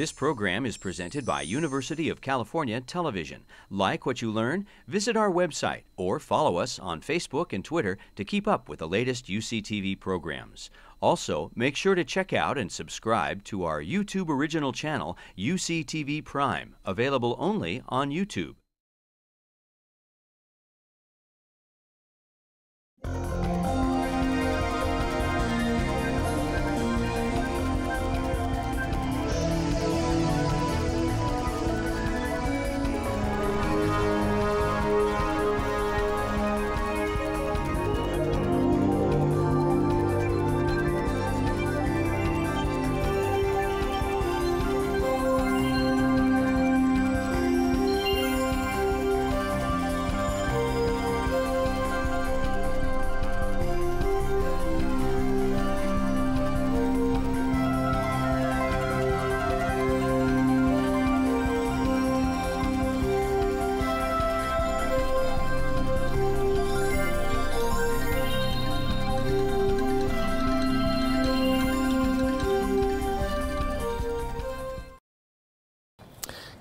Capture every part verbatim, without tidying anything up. This program is presented by University of California Television. Like what you learn? Visit our website or follow us on Facebook and Twitter to keep up with the latest U C T V programs. Also, make sure to check out and subscribe to our YouTube original channel, U C T V Prime, available only on YouTube.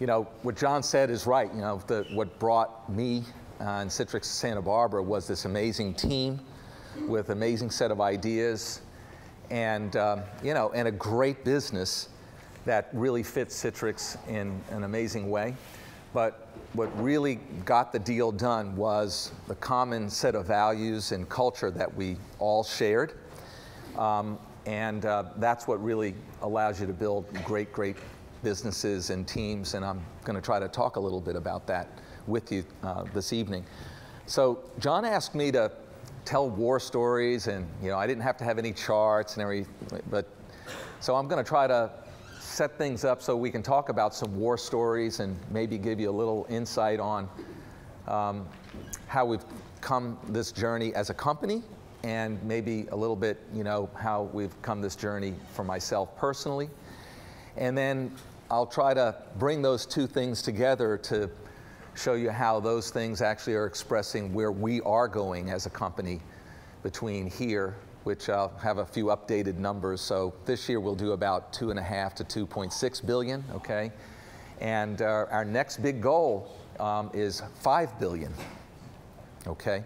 You know, what John said is right. You know, the, what brought me uh, and Citrix Santa Barbara was this amazing team with amazing set of ideas and, um, you know, and a great business that really fits Citrix in an amazing way. But what really got the deal done was the common set of values and culture that we all shared. Um, and uh, that's what really allows you to build great, great businesses and teams, and I'm going to try to talk a little bit about that with you uh, this evening. So John asked me to tell war stories, and you know, I didn't have to have any charts and everything, but so I'm going to try to set things up so we can talk about some war stories and maybe give you a little insight on um, how we've come this journey as a company, and maybe a little bit, you know, how we've come this journey for myself personally. And then I'll try to bring those two things together to show you how those things actually are expressing where we are going as a company between here, which I'll have a few updated numbers. So this year we'll do about two and a half to two point six billion, okay? And uh, our next big goal um, is five billion, okay?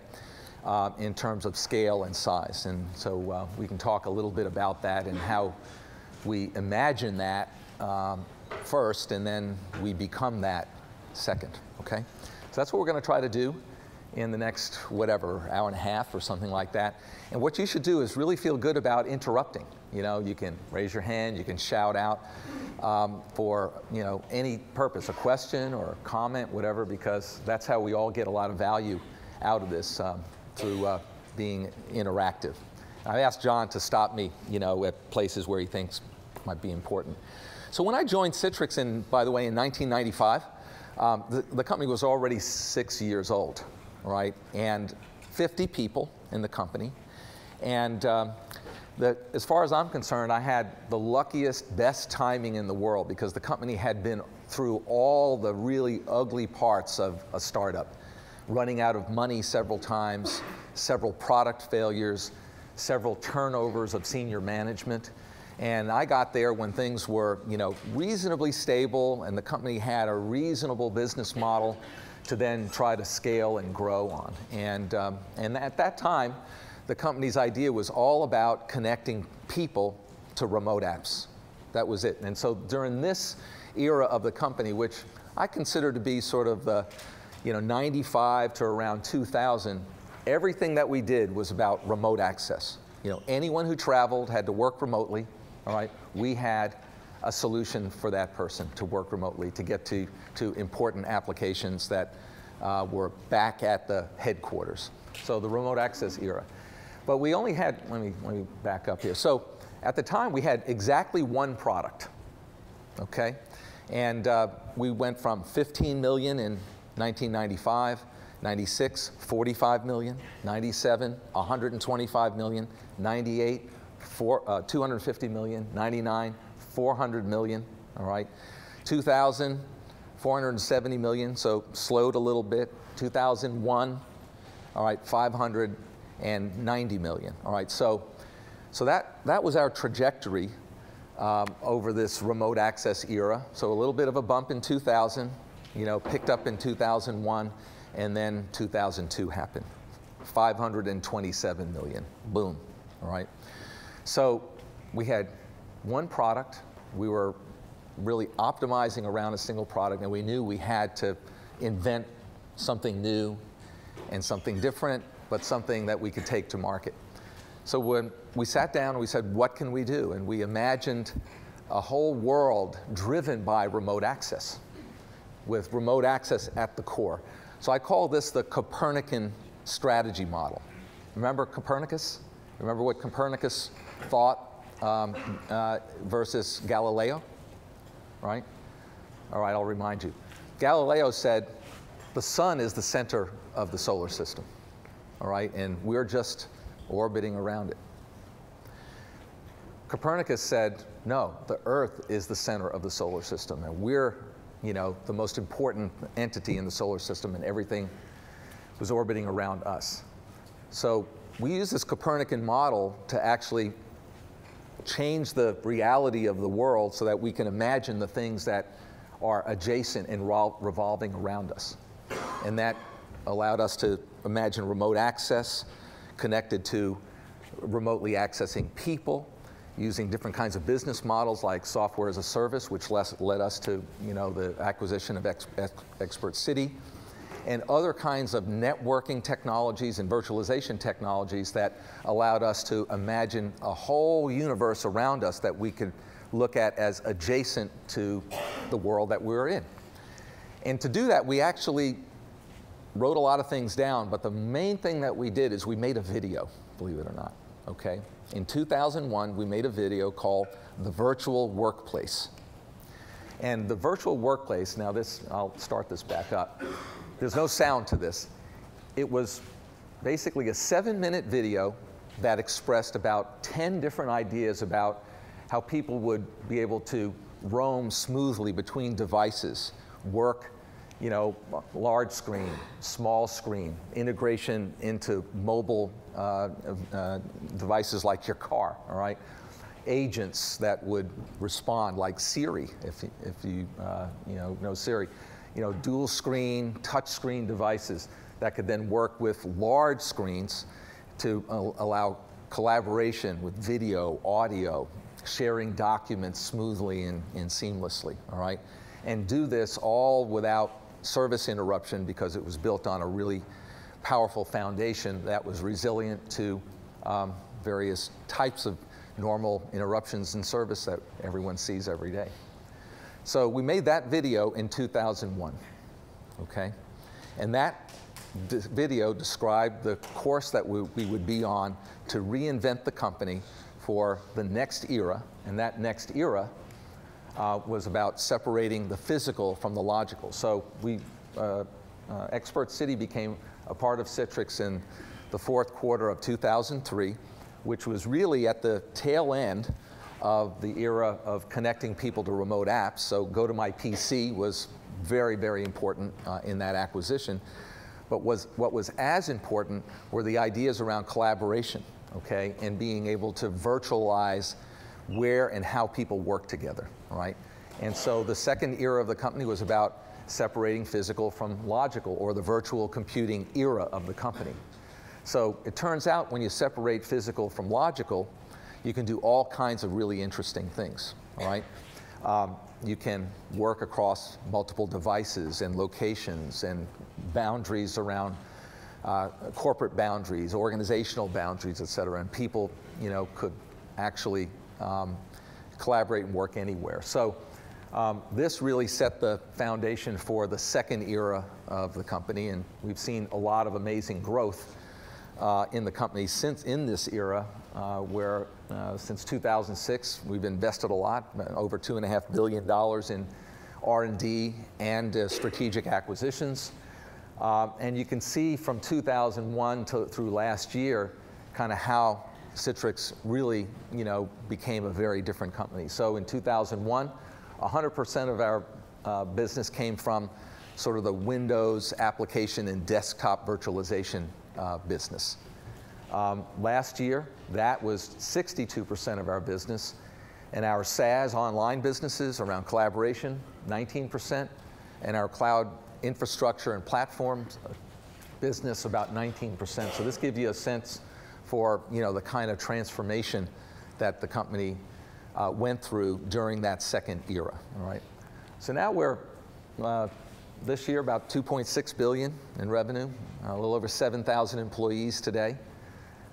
Uh, in terms of scale and size. And so uh, we can talk a little bit about that and how we imagine that um, first, and then we become that second, okay? So that's what we're gonna try to do in the next, whatever, hour and a half or something like that. And what you should do is really feel good about interrupting. You know, you can raise your hand, you can shout out um, for, you know, any purpose, a question or a comment, whatever, because that's how we all get a lot of value out of this um, through uh, being interactive. I asked John to stop me, you know, at places where he thinks might be important. So when I joined Citrix, in, by the way, in nineteen ninety-five, um, the, the company was already six years old, right? And fifty people in the company. And um, the, as far as I'm concerned, I had the luckiest, best timing in the world, because the company had been through all the really ugly parts of a startup, running out of money several times, several product failures, several turnovers of senior management. And I got there when things were, you know, reasonably stable, and the company had a reasonable business model to then try to scale and grow on. And, um, and at that time, the company's idea was all about connecting people to remote apps. That was it. And so during this era of the company, which I consider to be sort of the, you know, ninety-five to around two thousand, everything that we did was about remote access. You know, anyone who traveled had to work remotely, all right? We had a solution for that person to work remotely, to get to, to important applications that uh, were back at the headquarters. So the remote access era. But we only had, let me, let me back up here. So at the time, we had exactly one product, okay? And uh, we went from fifteen million in nineteen ninety-five, ninety-six, forty-five million, ninety-seven, one hundred twenty-five million, ninety-eight, four, uh, two hundred fifty million, ninety-nine, four hundred million, all right? two thousand, four hundred seventy million, so slowed a little bit. two thousand one, all right, five hundred ninety million, all right? So, so that, that was our trajectory um, over this remote access era. So a little bit of a bump in two thousand, you know, picked up in two thousand one, and then two thousand two happened. five hundred twenty-seven million, boom, all right? So we had one product. We were really optimizing around a single product, and we knew we had to invent something new and something different, but something that we could take to market. So when we sat down, we said, what can we do? And we imagined a whole world driven by remote access, with remote access at the core. So I call this the Copernican strategy model. Remember Copernicus? Remember what Copernicus thought um, uh, versus Galileo? Right? All right, I'll remind you. Galileo said, the sun is the center of the solar system, all right? And we're just orbiting around it. Copernicus said, no, the Earth is the center of the solar system, and we're, you know, the most important entity in the solar system, and everything was orbiting around us. So we use this Copernican model to actually change the reality of the world so that we can imagine the things that are adjacent and revolving around us. And that allowed us to imagine remote access connected to remotely accessing people, using different kinds of business models like software as a service, which led us to, you know, the acquisition of Ex- Ex- Expert City, and other kinds of networking technologies and virtualization technologies that allowed us to imagine a whole universe around us that we could look at as adjacent to the world that we're in. And to do that, we actually wrote a lot of things down, but the main thing that we did is we made a video, believe it or not, okay? In two thousand one, we made a video called The Virtual Workplace. And the virtual workplace, now this, I'll start this back up. There's no sound to this. It was basically a seven-minute video that expressed about ten different ideas about how people would be able to roam smoothly between devices, work, you know, large screen, small screen, integration into mobile uh, uh, devices like your car, all right? Agents that would respond like Siri, if, if you, uh, you know, know Siri. You know, dual screen, touch screen devices that could then work with large screens to uh, allow collaboration with video, audio, sharing documents smoothly and, and seamlessly, all right? And do this all without service interruption because it was built on a really powerful foundation that was resilient to um, various types of normal interruptions in service that everyone sees every day. So we made that video in two thousand one, okay? And that video described the course that we, we would be on to reinvent the company for the next era, and that next era uh, was about separating the physical from the logical. So we, uh, uh, Expert City became a part of Citrix in the fourth quarter of two thousand three, which was really at the tail end of the era of connecting people to remote apps. So GoToMyPC was very, very important uh, in that acquisition. But was, what was as important were the ideas around collaboration, okay, and being able to virtualize where and how people work together, right? And so the second era of the company was about separating physical from logical, or the virtual computing era of the company. So it turns out when you separate physical from logical, you can do all kinds of really interesting things, all right? Um, you can work across multiple devices and locations and boundaries around uh, corporate boundaries, organizational boundaries, et cetera, and people, you know, could actually um, collaborate and work anywhere. So um, this really set the foundation for the second era of the company, and we've seen a lot of amazing growth Uh, in the company since in this era, uh, where uh, since two thousand six we've invested a lot, over two and a half billion dollars in R and D and uh, strategic acquisitions, uh, and you can see from two thousand one to, through last year, kind of how Citrix really, you know, became a very different company. So in two thousand one, one hundred percent of our uh, business came from sort of the Windows application and desktop virtualization Uh, business. Um, last year, that was sixty-two percent of our business, and our SaaS online businesses around collaboration, nineteen percent, and our cloud infrastructure and platforms business about nineteen percent. So this gives you a sense for, you know, the kind of transformation that the company uh, went through during that second era. All right. So now we're uh, this year about two point six billion dollars in revenue, a little over seven thousand employees today,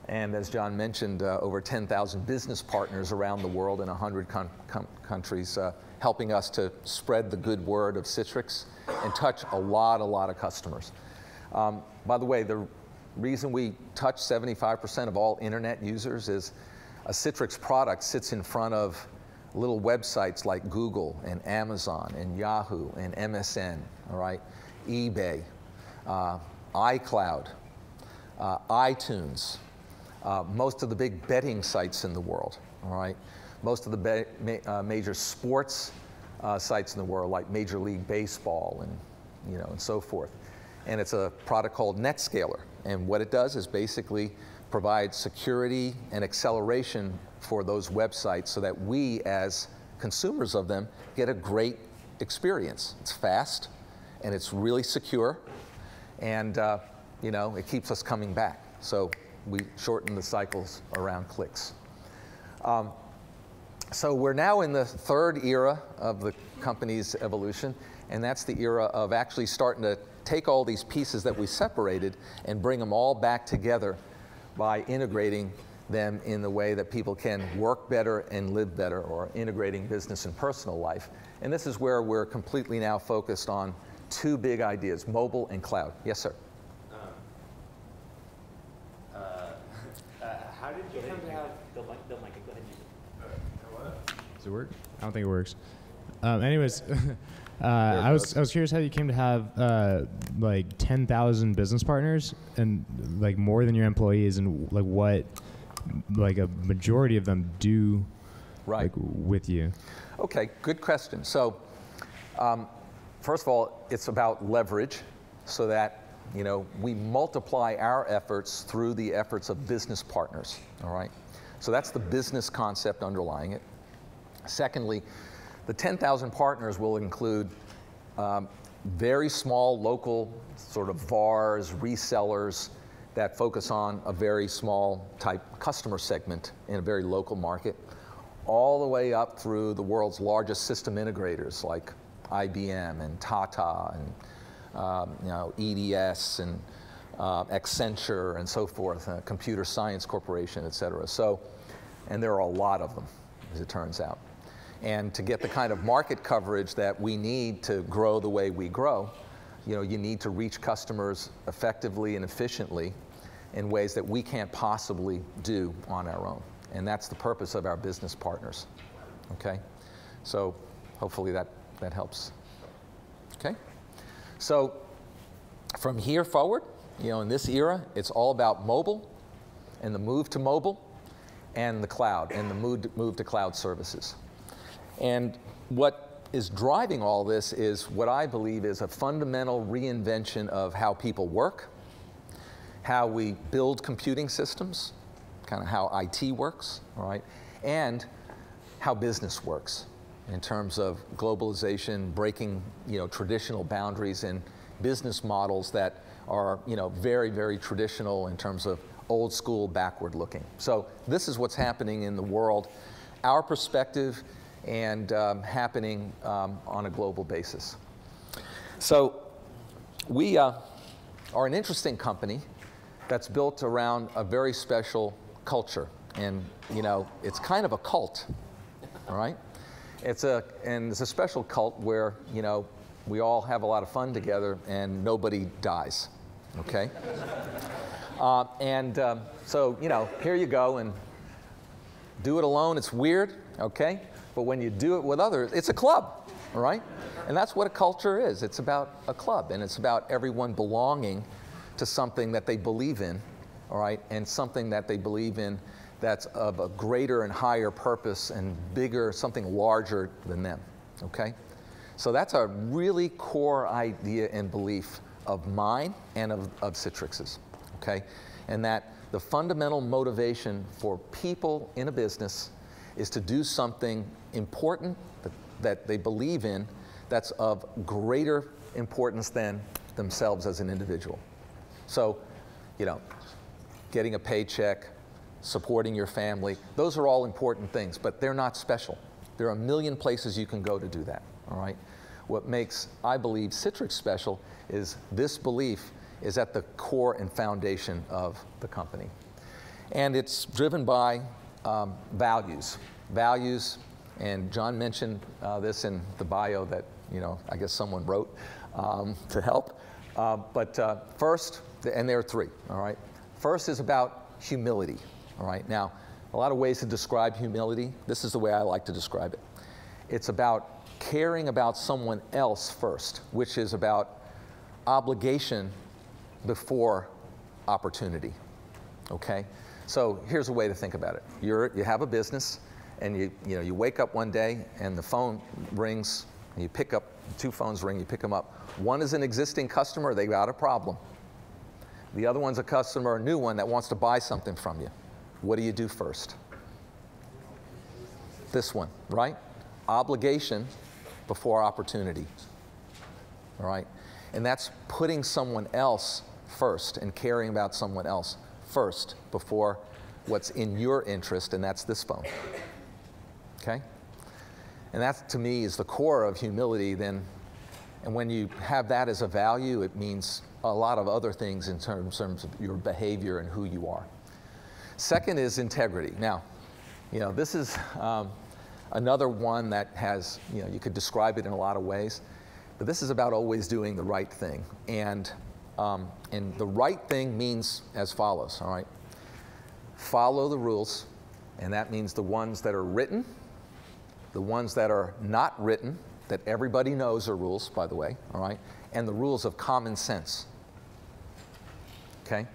and as John mentioned, uh, over ten thousand business partners around the world in one hundred countries, uh, helping us to spread the good word of Citrix and touch a lot, a lot of customers. Um, by the way, the reason we touch seventy-five percent of all internet users is a Citrix product sits in front of little websites like Google and Amazon and Yahoo and M S N, all right, eBay, uh, iCloud, uh, iTunes, uh, most of the big betting sites in the world, all right, most of the be ma uh, major sports uh, sites in the world like Major League Baseball and, you know, and so forth. And it's a product called NetScaler, and what it does is basically provide security and acceleration for those websites so that we, as consumers of them, get a great experience. It's fast, and it's really secure, and uh, you know, it keeps us coming back. So we shorten the cycles around clicks. Um, so we're now in the third era of the company's evolution, and that's the era of actually starting to take all these pieces that we separated and bring them all back together by integrating them in the way that people can work better and live better, or integrating business and personal life. And this is where we're completely now focused on two big ideas, mobile and cloud. Yes, sir? Um, uh, uh, how did you come to have the mic? Go ahead and use it. Does it work? I don't think it works. Um, anyways, uh, I was I was curious how you came to have uh, like ten thousand business partners and like more than your employees, and like what like a majority of them do right like, with you. Okay, good question. So, um, first of all, it's about leverage, so that you know we multiply our efforts through the efforts of business partners. All right, so that's the business concept underlying it. Secondly, the ten thousand partners will include um, very small local sort of V A Rs, resellers that focus on a very small type customer segment in a very local market, all the way up through the world's largest system integrators like I B M and Tata and um, you know, E D S and uh, Accenture and so forth, uh, Computer Science Corporation, et cetera. So, and there are a lot of them, as it turns out. And to get the kind of market coverage that we need to grow the way we grow, you know, you need to reach customers effectively and efficiently in ways that we can't possibly do on our own. And that's the purpose of our business partners, okay? So hopefully that, that helps, okay? So from here forward, you know, in this era, it's all about mobile and the move to mobile and the cloud and the move to, move to cloud services. And what is driving all this is what I believe is a fundamental reinvention of how people work, how we build computing systems, kind of how I T works, all right, and how business works in terms of globalization, breaking, you know, traditional boundaries and business models that are, you know, very, very traditional in terms of old school, backward looking. So this is what's happening in the world. Our perspective and um, happening um, on a global basis. So we uh, are an interesting company that's built around a very special culture. And you know, it's kind of a cult, all right? It's a, and it's a special cult where, you know, we all have a lot of fun together and nobody dies, okay? uh, and um, so, you know, here you go and do it alone, it's weird, okay? But when you do it with others, it's a club, all right? And that's what a culture is. It's about a club, and it's about everyone belonging to something that they believe in, all right, and something that they believe in that's of a greater and higher purpose and bigger, something larger than them, okay? So that's a really core idea and belief of mine and of, of Citrix's, okay? And that the fundamental motivation for people in a business is to do something important that, that they believe in that's of greater importance than themselves as an individual. So, you know, getting a paycheck, supporting your family, those are all important things, but they're not special. There are a million places you can go to do that, all right? What makes, I believe, Citrix special is this belief is at the core and foundation of the company. And it's driven by um, values. Values, and John mentioned uh, this in the bio that, you know, I guess someone wrote um, to help. Uh, but uh, first, and there are three, all right? First is about humility, all right? Now, a lot of ways to describe humility. This is the way I like to describe it. It's about caring about someone else first, which is about obligation before opportunity, okay? So here's a way to think about it. You're, you have a business, and you, you, know, you wake up one day, and the phone rings, and you pick up, two phones ring, you pick them up. One is an existing customer, they got a problem. The other one's a customer, a new one that wants to buy something from you. What do you do first? This one, right? Obligation before opportunity, all right? And that's putting someone else first and caring about someone else first before what's in your interest, and that's this phone, okay? And that, to me, is the core of humility then. And when you have that as a value, it means a lot of other things in terms, terms of your behavior and who you are. Second is integrity. Now, you know, this is um, another one that has, you know, you could describe it in a lot of ways, but this is about always doing the right thing. And, um, and the right thing means as follows, all right? Follow the rules, and that means the ones that are written, the ones that are not written, that everybody knows are rules, by the way, all right? And the rules of common sense, okay?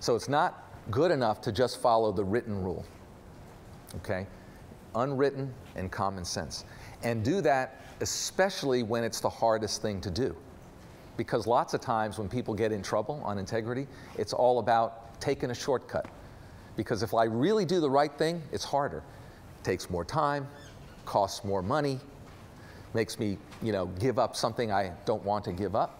So it's not good enough to just follow the written rule, okay? Unwritten and common sense. And do that especially when it's the hardest thing to do. Because lots of times when people get in trouble on integrity, it's all about taking a shortcut. Because if I really do the right thing, it's harder. It takes more time, costs more money, makes me, you know, give up something I don't want to give up.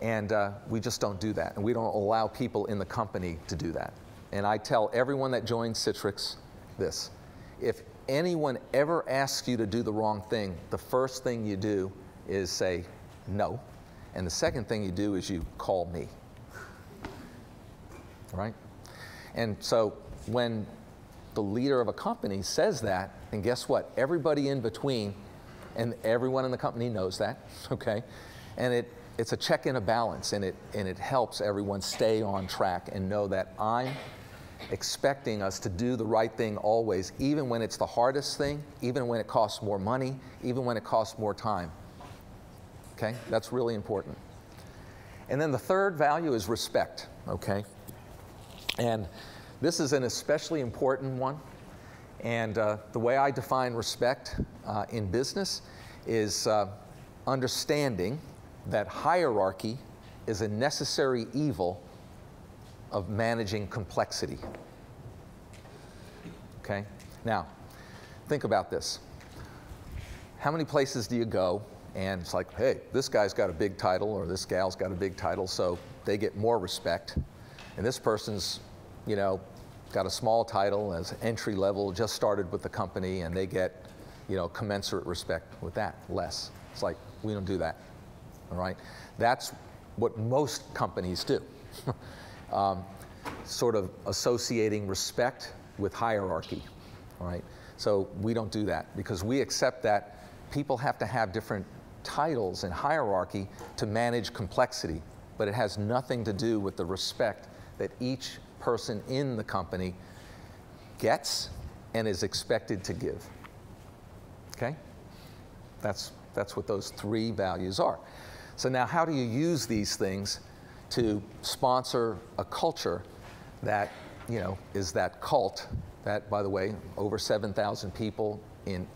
And uh, we just don't do that. And we don't allow people in the company to do that. And I tell everyone that joins Citrix this. If anyone ever asks you to do the wrong thing, the first thing you do is say no. And the second thing you do is you call me, right? And so when the leader of a company says that, and guess what? Everybody in between, and everyone in the company knows that, okay? And it It's a check and a balance, and it, and it helps everyone stay on track and know that I'm expecting us to do the right thing always, even when it's the hardest thing, even when it costs more money, even when it costs more time. Okay? That's really important. And then the third value is respect, okay? And this is an especially important one. And uh, the way I define respect uh, in business is uh, understanding that hierarchy is a necessary evil of managing complexity, okay? Now, think about this. How many places do you go and it's like, hey, this guy's got a big title or this gal's got a big title, so they get more respect. And this person's, you know, got a small title as entry level, just started with the company, and they get, you know, commensurate respect with that, less. It's like, we don't do that. All right? That's what most companies do, um, sort of associating respect with hierarchy. All right? So we don't do that because we accept that people have to have different titles and hierarchy to manage complexity, but it has nothing to do with the respect that each person in the company gets and is expected to give. Okay? That's, that's what those three values are. So now how do you use these things to sponsor a culture that, you know, is that cult that, by the way, over seven thousand people in,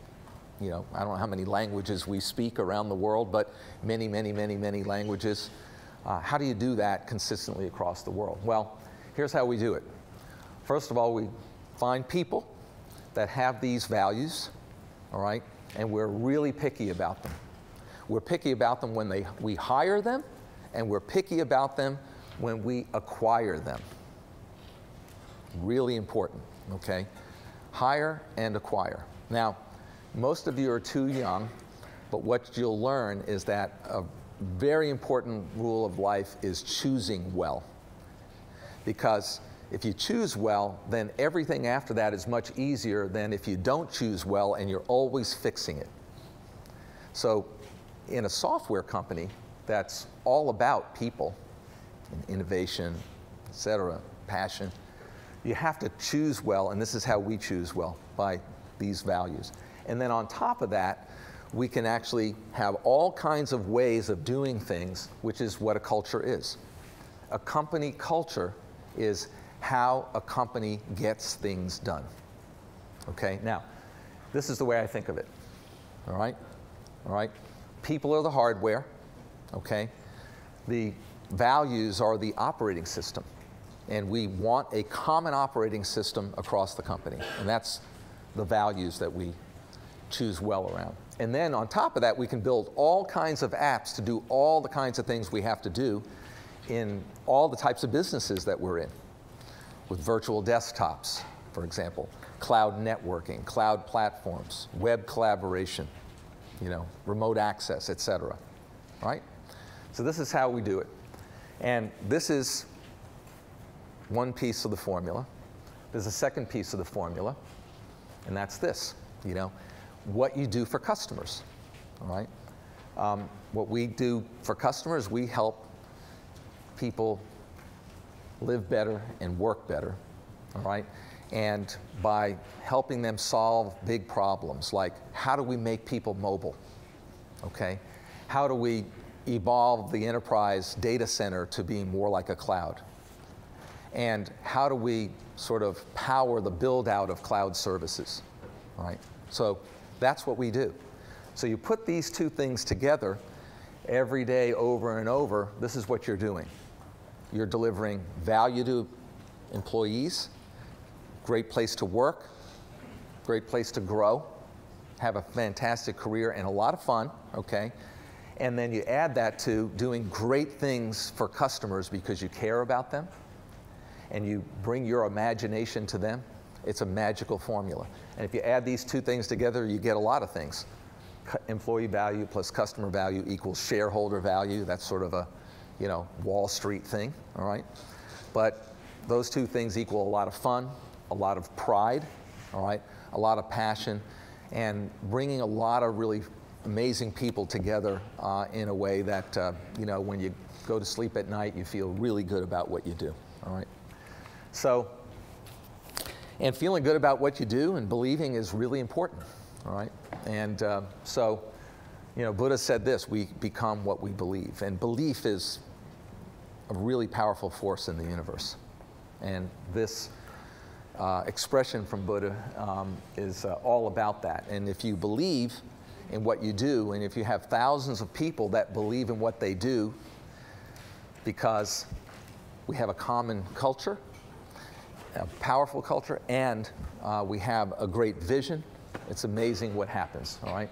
you know, I don't know how many languages we speak around the world, but many, many, many, many languages. Uh, how do you do that consistently across the world? Well, here's how we do it. First of all, we find people that have these values, all right? And we're really picky about them. We're picky about them when they, we hire them, and we're picky about them when we acquire them. Really important, okay? Hire and acquire. Now, most of you are too young, but what you'll learn is that a very important rule of life is choosing well. Because if you choose well, then everything after that is much easier than if you don't choose well and you're always fixing it. So in a software company that's all about people, and innovation, et cetera, passion, you have to choose well, and this is how we choose well, by these values. And then on top of that, we can actually have all kinds of ways of doing things, which is what a culture is. A company culture is how a company gets things done. Okay, now, this is the way I think of it, all right? All right, people are the hardware, okay? The values are the operating system, and we want a common operating system across the company, and that's the values that we choose well around. And then on top of that, we can build all kinds of apps to do all the kinds of things we have to do in all the types of businesses that we're in, with virtual desktops, for example, cloud networking, cloud platforms, web collaboration, you know, remote access, et cetera, right? So this is how we do it. And this is one piece of the formula. There's a second piece of the formula, and that's this, you know, what you do for customers, all right? Um, what we do for customers, we help people live better and work better, all right? And by helping them solve big problems, like how do we make people mobile, okay? How do we evolve the enterprise data center to be more like a cloud? And how do we sort of power the build out of cloud services, all right? So that's what we do. So you put these two things together every day over and over, this is what you're doing. You're delivering value to employees, great place to work, great place to grow, have a fantastic career and a lot of fun, okay? And then you add that to doing great things for customers because you care about them and you bring your imagination to them. It's a magical formula. And if you add these two things together, you get a lot of things. Employee value plus customer value equals shareholder value. That's sort of a, you know, Wall Street thing, all right? But those two things equal a lot of fun, a lot of pride, all right? A lot of passion, and bringing a lot of really amazing people together uh, in a way that, uh, you know, when you go to sleep at night, you feel really good about what you do, all right? So, and feeling good about what you do and believing is really important, all right? And uh, so, you know, Buddha said this, we become what we believe. And belief is a really powerful force in the universe. And this uh, expression from Buddha um, is uh, all about that. And if you believe in what you do, and if you have thousands of people that believe in what they do, because we have a common culture, a powerful culture, and uh, we have a great vision, it's amazing what happens, all right?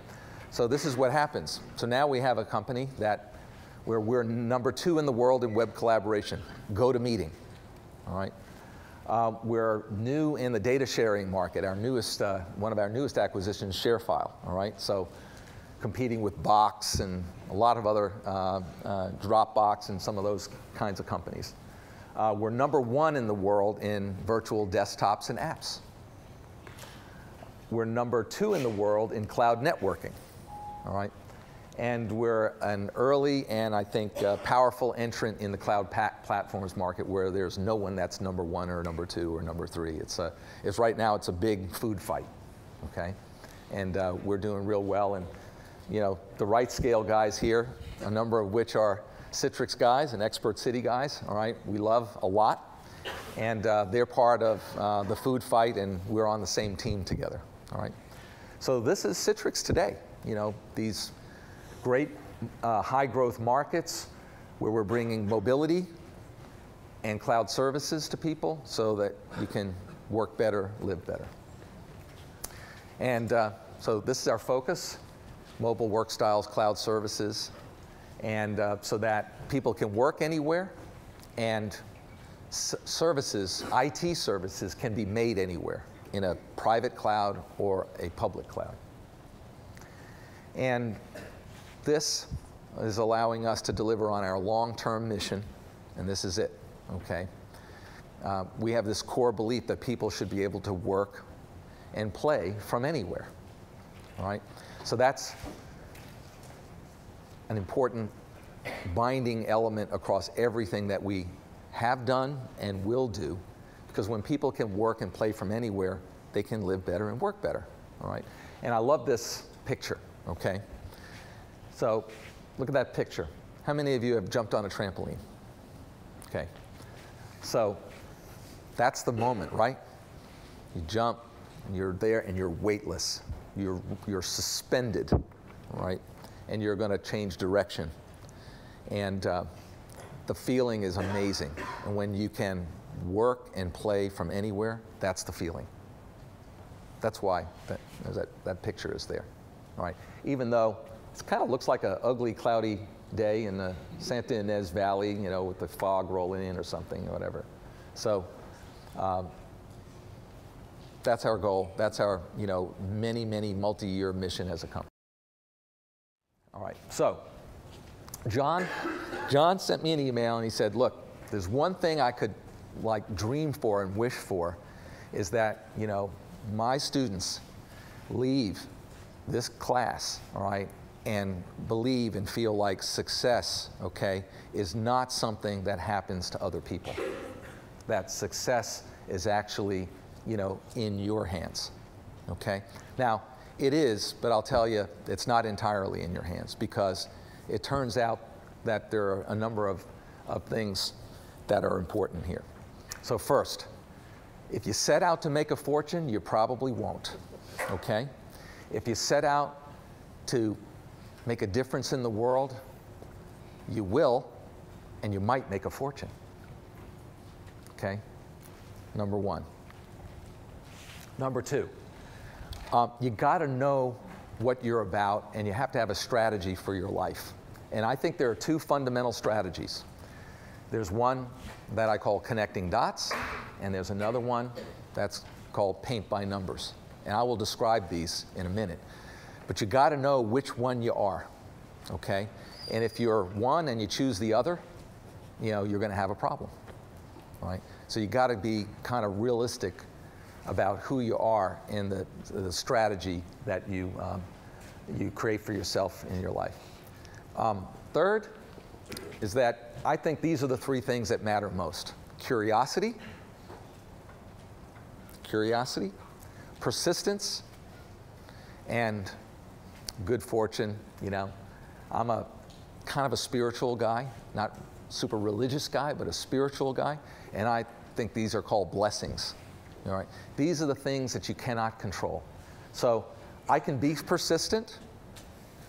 So this is what happens. So now we have a company that where we're number two in the world in web collaboration, GoToMeeting, all right? Uh, we're new in the data sharing market. Our newest, uh, one of our newest acquisitions, ShareFile, all right? So competing with Box and a lot of other uh, uh, Dropbox and some of those kinds of companies. Uh, we're number one in the world in virtual desktops and apps. We're number two in the world in cloud networking, all right? And we're an early and, I think, uh, powerful entrant in the cloud platforms market where there's no one that's number one or number two or number three. It's, a, it's right now, it's a big food fight, okay? And uh, we're doing real well. And, you know, the right scale guys here, a number of which are Citrix guys and Expert City guys, all right? We love a lot. And uh, they're part of uh, the food fight, and we're on the same team together. All right, so this is Citrix today. You know, these great uh, high growth markets where we're bringing mobility and cloud services to people so that you can work better, live better. And uh, so this is our focus, mobile work styles, cloud services, and uh, so that people can work anywhere, and s services, I T services, can be made anywhere in a private cloud or a public cloud. And this is allowing us to deliver on our long-term mission, and this is it, okay? Uh, we have this core belief that people should be able to work and play from anywhere, all right? So that's an important binding element across everything that we have done and will do, because when people can work and play from anywhere, they can live better and work better, all right? And I love this picture, okay? So look at that picture. How many of you have jumped on a trampoline? Okay, so that's the moment, right? You jump, and you're there, and you're weightless. You're, you're suspended, right? And you're going to change direction. And uh, the feeling is amazing. And when you can work and play from anywhere, that's the feeling. That's why that, that, that picture is there, all right? Even though it kind of looks like an ugly, cloudy day in the Santa Ynez Valley, you know, with the fog rolling in or something or whatever. So um, that's our goal. That's our, you know, many, many multi-year mission as a company. All right, so John, John sent me an email and he said, look, there's one thing I could like dream for and wish for is that, you know, my students leave this class, all right, and believe and feel like success, okay, is not something that happens to other people. That success is actually, you know, in your hands, okay? Now, it is, but I'll tell you, it's not entirely in your hands, because it turns out that there are a number of, of things that are important here. So first, if you set out to make a fortune, you probably won't, okay? If you set out to make a difference in the world, you will, and you might make a fortune, okay? Number one. Number two, um, you gotta know what you're about, and you have to have a strategy for your life. And I think there are two fundamental strategies. There's one that I call connecting dots, and there's another one that's called paint by numbers. And I will describe these in a minute. But you got to know which one you are, okay? And if you're one and you choose the other, you know, you're going to have a problem, right? So you got to be kind of realistic about who you are and the, the strategy that you, um, you create for yourself in your life. Um, third is that I think these are the three things that matter most. Curiosity, curiosity, persistence, and good fortune, you know. I'm a kind of a spiritual guy, not super religious guy, but a spiritual guy, and I think these are called blessings, all right? These are the things that you cannot control. So I can be persistent,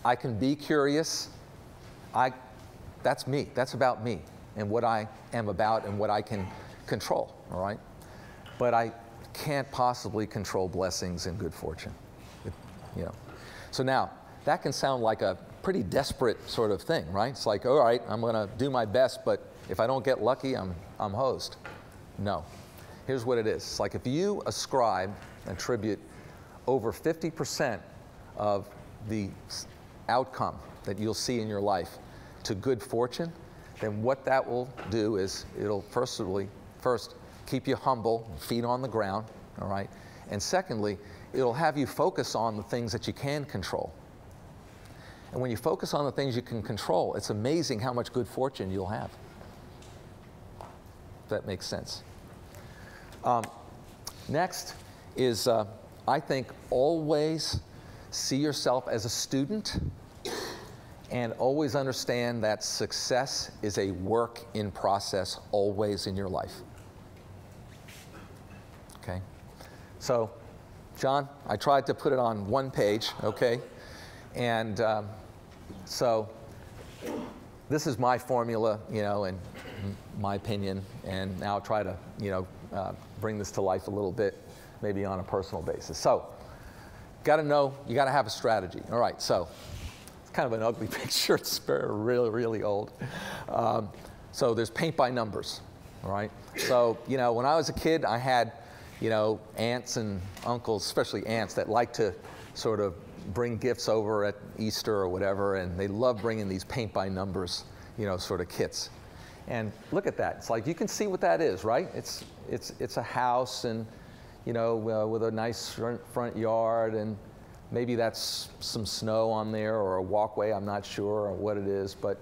I can be curious, I, that's me, that's about me, and what I am about and what I can control, all right? But I can't possibly control blessings and good fortune. You know. So now, that can sound like a pretty desperate sort of thing, right? It's like, all right, I'm going to do my best, but if I don't get lucky, I'm, I'm hosed. No. Here's what it is. It's like if you ascribe, attribute over fifty percent of the outcome that you'll see in your life to good fortune, then what that will do is it'll first, first keep you humble, feet on the ground, all right? And secondly, it'll have you focus on the things that you can control. And when you focus on the things you can control, it's amazing how much good fortune you'll have. If that makes sense. Um, next is, uh, I think, always see yourself as a student and always understand that success is a work in process always in your life. Okay? So, John, I tried to put it on one page, okay? And um, so this is my formula, you know, and my opinion, and now I'll try to, you know, uh, bring this to life a little bit, maybe on a personal basis. So got to know, you got to have a strategy. All right, so it's kind of an ugly picture. It's really, really old. Um, so there's paint by numbers, all right? So, you know, when I was a kid, I had, you know, aunts and uncles, especially aunts, that liked to sort of bring gifts over at Easter or whatever, and they love bringing these paint by numbers, you know, sort of kits. And look at that. It's like you can see what that is, right? It's it's it's a house, and you know, uh, with a nice front yard, and maybe that's some snow on there or a walkway. I'm not sure what it is, but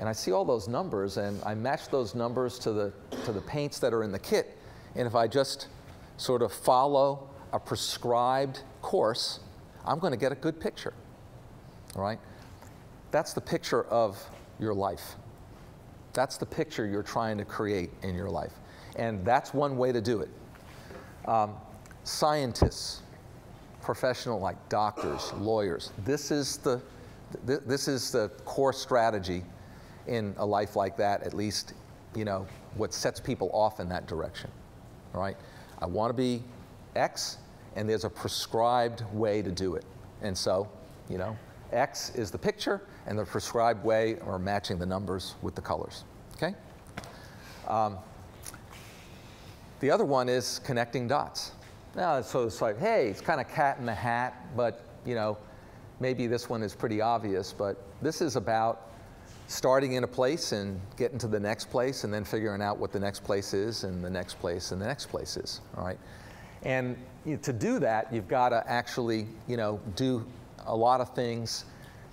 and I see all those numbers, and I match those numbers to the to the paints that are in the kit. And if I just sort of follow a prescribed course, I'm going to get a good picture. All right? That's the picture of your life. That's the picture you're trying to create in your life. And that's one way to do it. Um, scientists, professional like doctors, lawyers, this is, the, th this is the core strategy in a life like that, at least, you know, what sets people off in that direction. All right? I want to be X, and there's a prescribed way to do it. And so, you know, X is the picture, and the prescribed way are matching the numbers with the colors, okay? Um, the other one is connecting dots. Now, so it's like, hey, it's kind of cat in the hat, but, you know, maybe this one is pretty obvious, but this is about starting in a place and getting to the next place, and then figuring out what the next place is, and the next place, and the next place is, all right? And you know, to do that, you've got to actually, you know, do a lot of things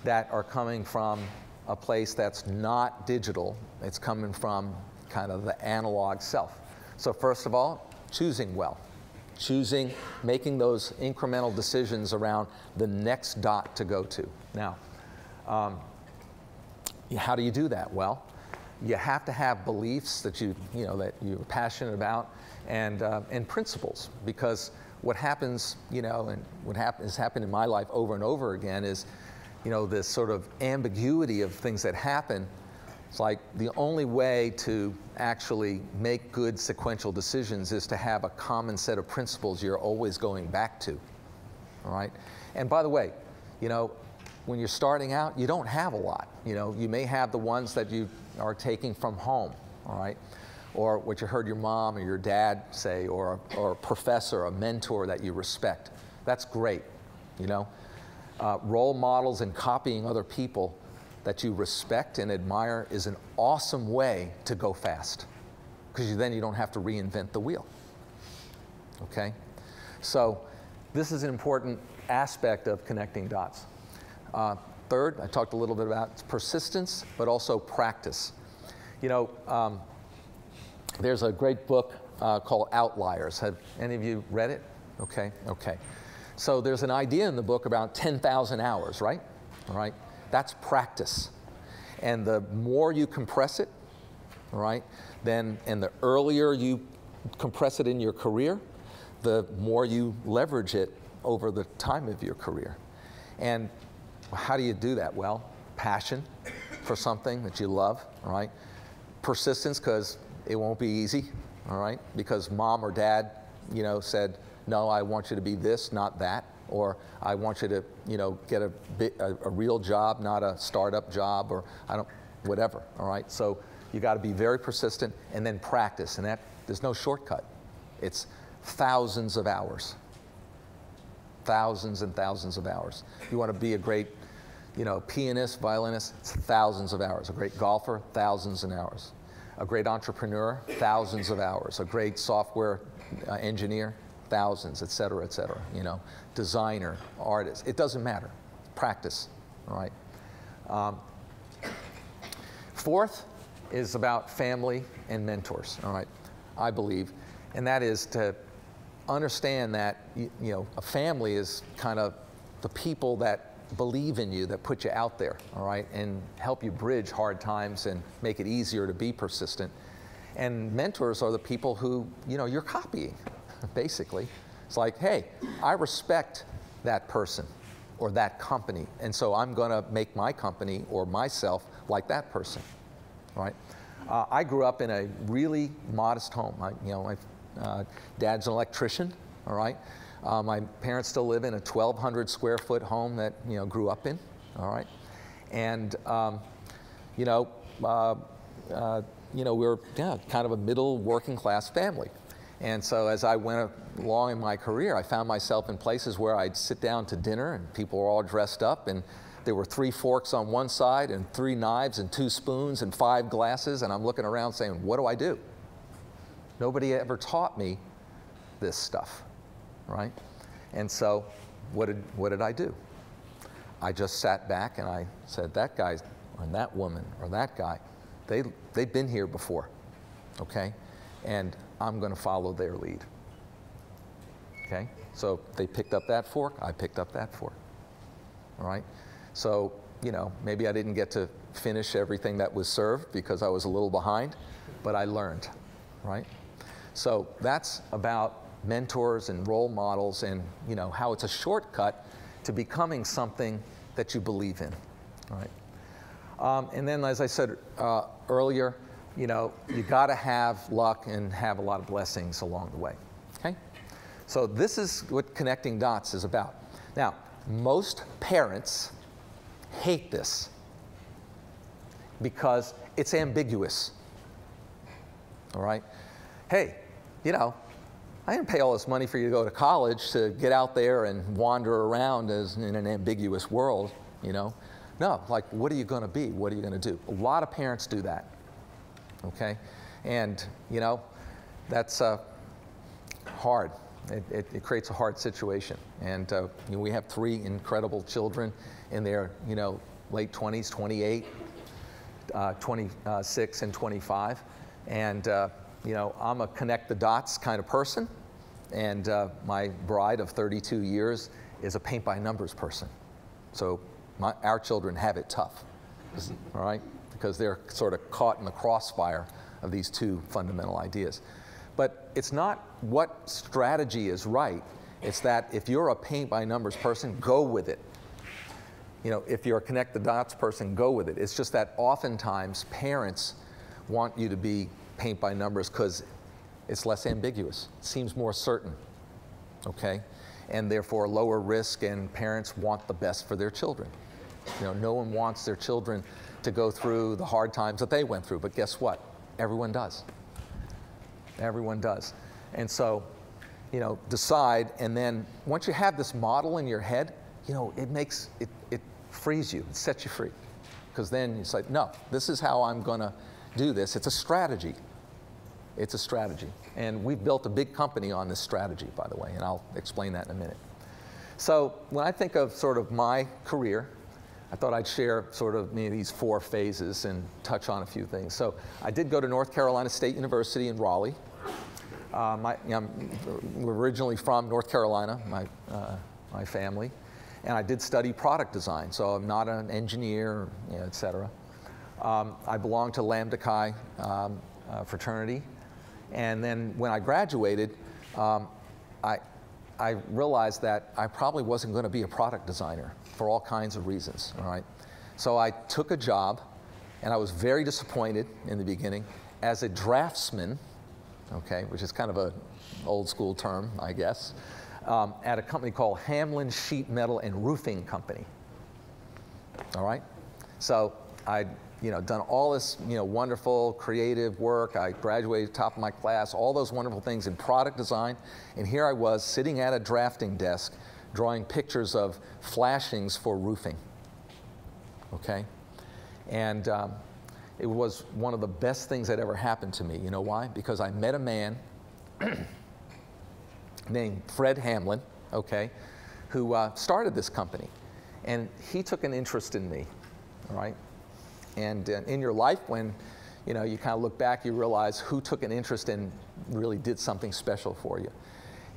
that are coming from a place that's not digital. It's coming from kind of the analog self. So first of all, choosing well. Choosing, making those incremental decisions around the next dot to go to. Now, um, how do you do that? Well, you have to have beliefs that you, you know, that you're passionate about, and, uh, and principles, because what happens, you know, and what hap has happened in my life over and over again is, you know, this sort of ambiguity of things that happen. It's like the only way to actually make good sequential decisions is to have a common set of principles you're always going back to, all right? And by the way, you know, when you're starting out, you don't have a lot. You know, you may have the ones that you are taking from home, all right? Or what you heard your mom or your dad say, or, or a professor, a mentor that you respect. That's great, you know? Uh, role models and copying other people that you respect and admire is an awesome way to go fast, because then you don't have to reinvent the wheel, okay? So this is an important aspect of connecting dots. Uh, third, I talked a little bit about persistence, but also practice. You know, um, there's a great book uh, called Outliers. Have any of you read it? Okay, okay. So there's an idea in the book about ten thousand hours, right? All right, that's practice. And the more you compress it, all right, then, and the earlier you compress it in your career, the more you leverage it over the time of your career. And how do you do that? Well, passion for something that you love, all right? Persistence, because it won't be easy, all right? Because mom or dad, you know, said, no, I want you to be this, not that. Or I want you to, you know, get a, a, a real job, not a startup job, or I don't, whatever, all right? So you got to be very persistent, and then practice. And that, there's no shortcut. It's thousands of hours. Thousands and thousands of hours. You want to be a great, you know, pianist, violinist, it's thousands of hours. A great golfer, thousands of hours. A great entrepreneur, thousands of hours. A great software uh, engineer, thousands, et cetera, et cetera. You know, designer, artist, it doesn't matter. Practice, all right? Um, fourth is about family and mentors, all right, I believe. And that is to understand that, you, you know, a family is kind of the people that believe in you, that put you out there, all right, and help you bridge hard times and make it easier to be persistent. And mentors are the people who, you know, you're copying, basically. It's like, hey, I respect that person or that company, and so I'm going to make my company or myself like that person, all right? Uh, I grew up in a really modest home. I, you know, my uh, dad's an electrician, all right? Uh, my parents still live in a twelve hundred square foot home that, you know, grew up in, all right? And, um, you know, uh, uh, you know, we were yeah, kind of a middle working class family. And so as I went along in my career, I found myself in places where I'd sit down to dinner and people were all dressed up, and there were three forks on one side and three knives and two spoons and five glasses, and I'm looking around saying, what do I do? Nobody ever taught me this stuff, right? And so what did, what did I do? I just sat back and I said, that guy or that woman or that guy, they, they've been here before, okay? And I'm going to follow their lead, okay? So they picked up that fork, I picked up that fork, all right? So, you know, maybe I didn't get to finish everything that was served because I was a little behind, but I learned, right? So that's about mentors and role models and, you know, how it's a shortcut to becoming something that you believe in, right? Um, and then, as I said uh, earlier, you know, you got to have luck and have a lot of blessings along the way, okay? So this is what connecting dots is about. Now, most parents hate this because it's ambiguous, all right? Hey, you know, I didn't pay all this money for you to go to college to get out there and wander around as in an ambiguous world, you know? No, like, what are you going to be? What are you going to do? A lot of parents do that, okay? And, you know, that's uh, hard. It, it, it creates a hard situation. And uh, you know, we have three incredible children in their, you know, late twenties, twenty-eight, uh, twenty-six, and twenty-five. And, uh, you know, I'm a connect the dots kind of person. And uh, my bride of thirty-two years is a paint by numbers person. So my, our children have it tough, all right? Because they're sort of caught in the crossfire of these two fundamental ideas. But it's not what strategy is right. It's that if you're a paint-by-numbers person, go with it. You know, if you're a connect-the-dots person, go with it. It's just that oftentimes parents want you to be paint-by-numbers because it's less ambiguous. It seems more certain, okay? And therefore lower risk, and parents want the best for their children. You know, no one wants their children to go through the hard times that they went through, but guess what? Everyone does. Everyone does. And so, you know, decide, and then once you have this model in your head, you know, it makes, it, it frees you, it sets you free. Because then it's like, no, this is how I'm going to do this. It's a strategy. It's a strategy. And we've built a big company on this strategy, by the way, and I'll explain that in a minute. So when I think of sort of my career, I thought I'd share sort of maybe these four phases and touch on a few things. So I did go to North Carolina State University in Raleigh. Uh, my, you know, I'm originally from North Carolina, my, uh, my family. And I did study product design, so I'm not an engineer, you know, et cetera. Um, I belonged to Lambda Chi um, uh, fraternity. And then when I graduated, um, I, I realized that I probably wasn't going to be a product designer for all kinds of reasons, all right? So I took a job, and I was very disappointed in the beginning, as a draftsman, okay, which is kind of an old school term, I guess, um, at a company called Hamlin Sheet Metal and Roofing Company, all right? So I'd, you know, done all this, you know, wonderful creative work. I graduated top of my class, all those wonderful things in product design, and here I was sitting at a drafting desk drawing pictures of flashings for roofing, okay? And um, it was one of the best things that ever happened to me. You know why? Because I met a man named Fred Hamlin, okay, who uh, started this company. And he took an interest in me, all right? And uh, in your life, when, you know, you kind of look back, you realize who took an interest and really did something special for you.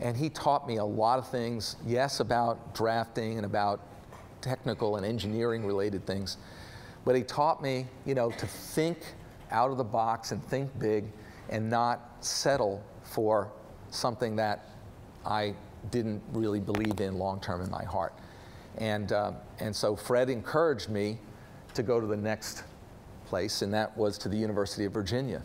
And he taught me a lot of things, yes, about drafting and about technical and engineering related things. But he taught me, you know, to think out of the box and think big and not settle for something that I didn't really believe in long term in my heart. And, uh, and so Fred encouraged me to go to the next place, and that was to the University of Virginia.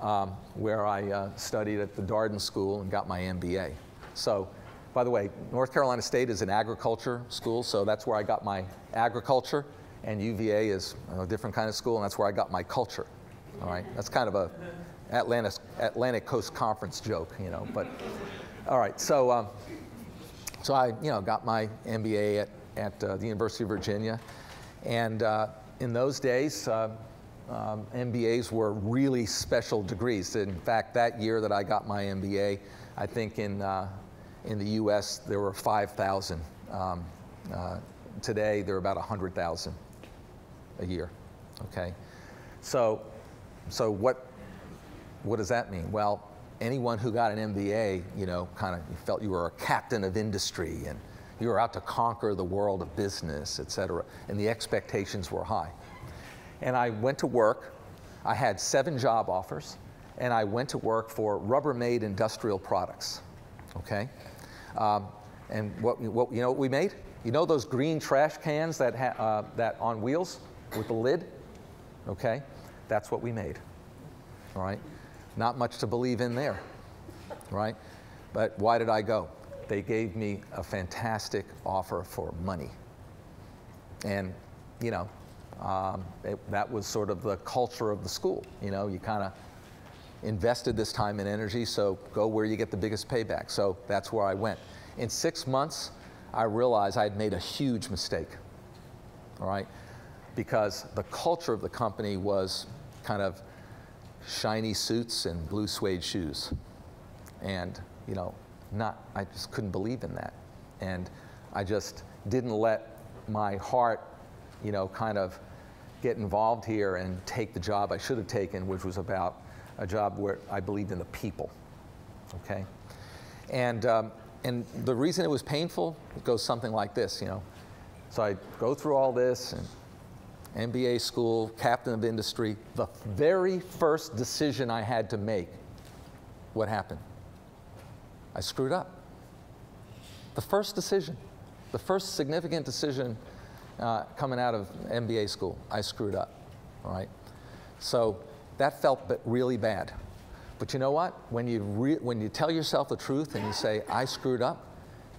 Um, where I uh, studied at the Darden School and got my M B A. So By the way, North Carolina State is an agriculture school, so that's where I got my agriculture, and U V A is a different kind of school, and that's where I got my culture. All right, that's kind of a Atlantic, Atlantic Coast Conference joke, you know. But all right, so um, so I, you know, got my M B A at at uh, the University of Virginia, and uh, in those days, uh, um, M B As were really special degrees. In fact, that year that I got my M B A, I think in uh, in the U S there were five thousand. Um, uh, today there are about one hundred thousand a year. Okay, so so what what does that mean? Well, anyone who got an M B A, you know, kind of you felt you were a captain of industry and you were out to conquer the world of business, et cetera, and the expectations were high. And I went to work. I had seven job offers, and I went to work for Rubbermaid Industrial Products. Okay, um, and what, what you know what we made? You know those green trash cans that ha uh, that on wheels with the lid? Okay, that's what we made. All right, not much to believe in there, right? But why did I go? They gave me a fantastic offer for money. And, you know, um, it, that was sort of the culture of the school. You know, you kind of invested this time and energy, so go where you get the biggest payback. So that's where I went. In six months, I realized I had made a huge mistake, all right? Because the culture of the company was kind of shiny suits and blue suede shoes. And, you know, Not, I just couldn't believe in that, and I just didn't let my heart, you know, kind of get involved here and take the job I should have taken, which was about a job where I believed in the people. Okay, and um, and the reason it was painful, it goes something like this, you know. So I go through all this, and M B A school, captain of industry. The very first decision I had to make, what happened? I screwed up. The first decision, the first significant decision uh, coming out of M B A school, I screwed up, all right? So that felt really bad. But you know what? When you, re when you tell yourself the truth and you say, I screwed up,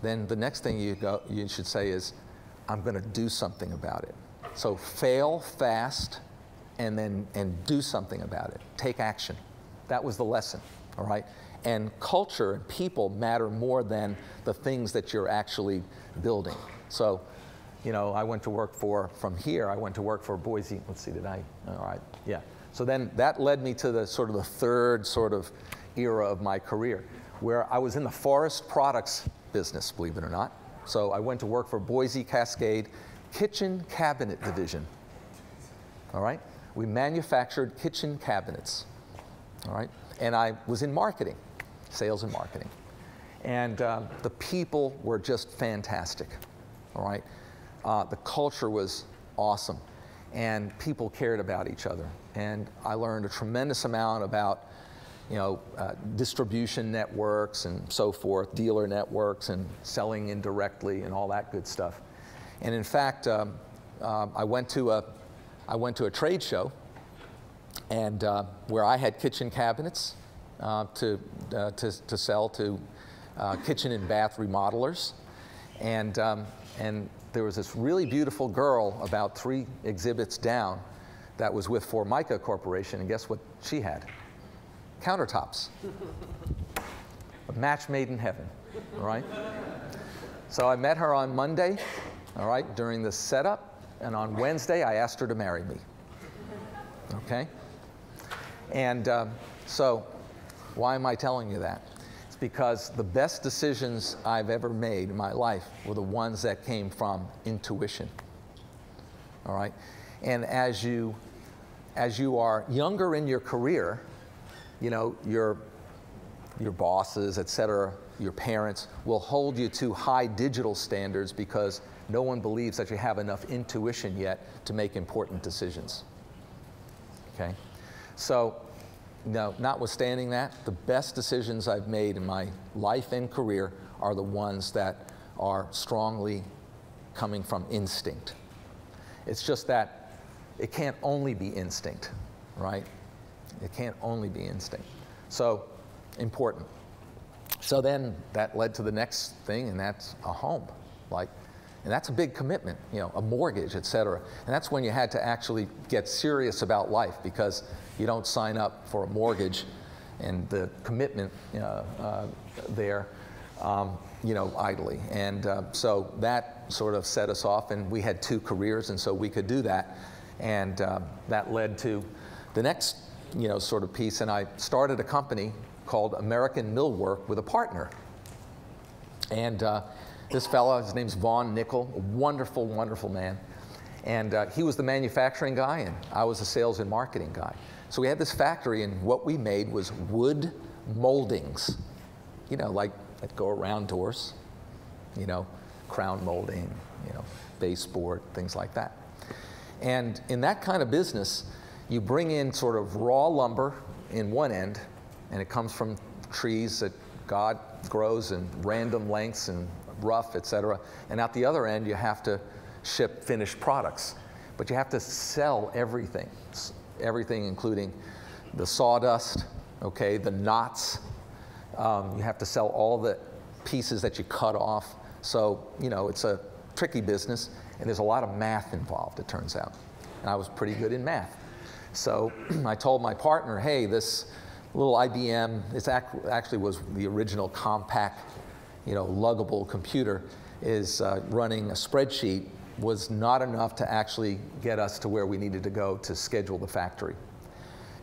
then the next thing you, go, you should say is, I'm gonna do something about it. So fail fast and then and do something about it. Take action. That was the lesson, all right? And culture and people matter more than the things that you're actually building. So, you know, I went to work for, from here, I went to work for Boise. Let's see, did I? All right, yeah. So then that led me to the sort of the third sort of era of my career, where I was in the forest products business, believe it or not. So I went to work for Boise Cascade Kitchen Cabinet Division. All right? We manufactured kitchen cabinets. All right? And I was in marketing. Sales and marketing. And uh, the people were just fantastic, all right? Uh, the culture was awesome, and people cared about each other. And I learned a tremendous amount about, you know, uh, distribution networks and so forth, dealer networks and selling indirectly and all that good stuff. And in fact, um, uh, I went to a, I went to a trade show and uh, where I had kitchen cabinets Uh, to, uh, to, to sell to uh, kitchen and bath remodelers. And, um, and there was this really beautiful girl about three exhibits down that was with Formica Corporation, and guess what she had? Countertops. A match made in heaven, all right? So I met her on Monday, all right, during the setup, and on Wednesday I asked her to marry me, okay? And um, so, why am I telling you that? It's because the best decisions I've ever made in my life were the ones that came from intuition, all right? And as you, as you are younger in your career, you know, your, your bosses, et cetera, your parents will hold you to high digital standards because no one believes that you have enough intuition yet to make important decisions, okay? So, no, notwithstanding that, the best decisions I've made in my life and career are the ones that are strongly coming from instinct. It's just that it can't only be instinct, right? It can't only be instinct. So, important. So then that led to the next thing, and that's a home. Like, and that's a big commitment, you know, a mortgage, et cetera. And that's when you had to actually get serious about life, because you don't sign up for a mortgage and the commitment uh, uh, there, um, you know, idly. And uh, so that sort of set us off, and we had two careers, and so we could do that. And uh, that led to the next, you know, sort of piece, and I started a company called American Millwork with a partner. And uh, this fellow, his name's Vaughn Nickel, a wonderful, wonderful man. And uh, he was the manufacturing guy, and I was the sales and marketing guy. So we had this factory, and what we made was wood moldings. You know, like that go around doors, you know, crown molding, you know, baseboard, things like that. And in that kind of business, you bring in sort of raw lumber in one end, and it comes from trees that God grows in random lengths and rough, et cetera. And at the other end, you have to ship finished products. But you have to sell everything, everything including the sawdust, okay, the knots. Um, you have to sell all the pieces that you cut off. So, you know, it's a tricky business, and there's a lot of math involved, it turns out. And I was pretty good in math. So I told my partner, hey, this little I B M, it act actually was the original compact, you know, luggable computer, is uh, running a spreadsheet was not enough to actually get us to where we needed to go to schedule the factory.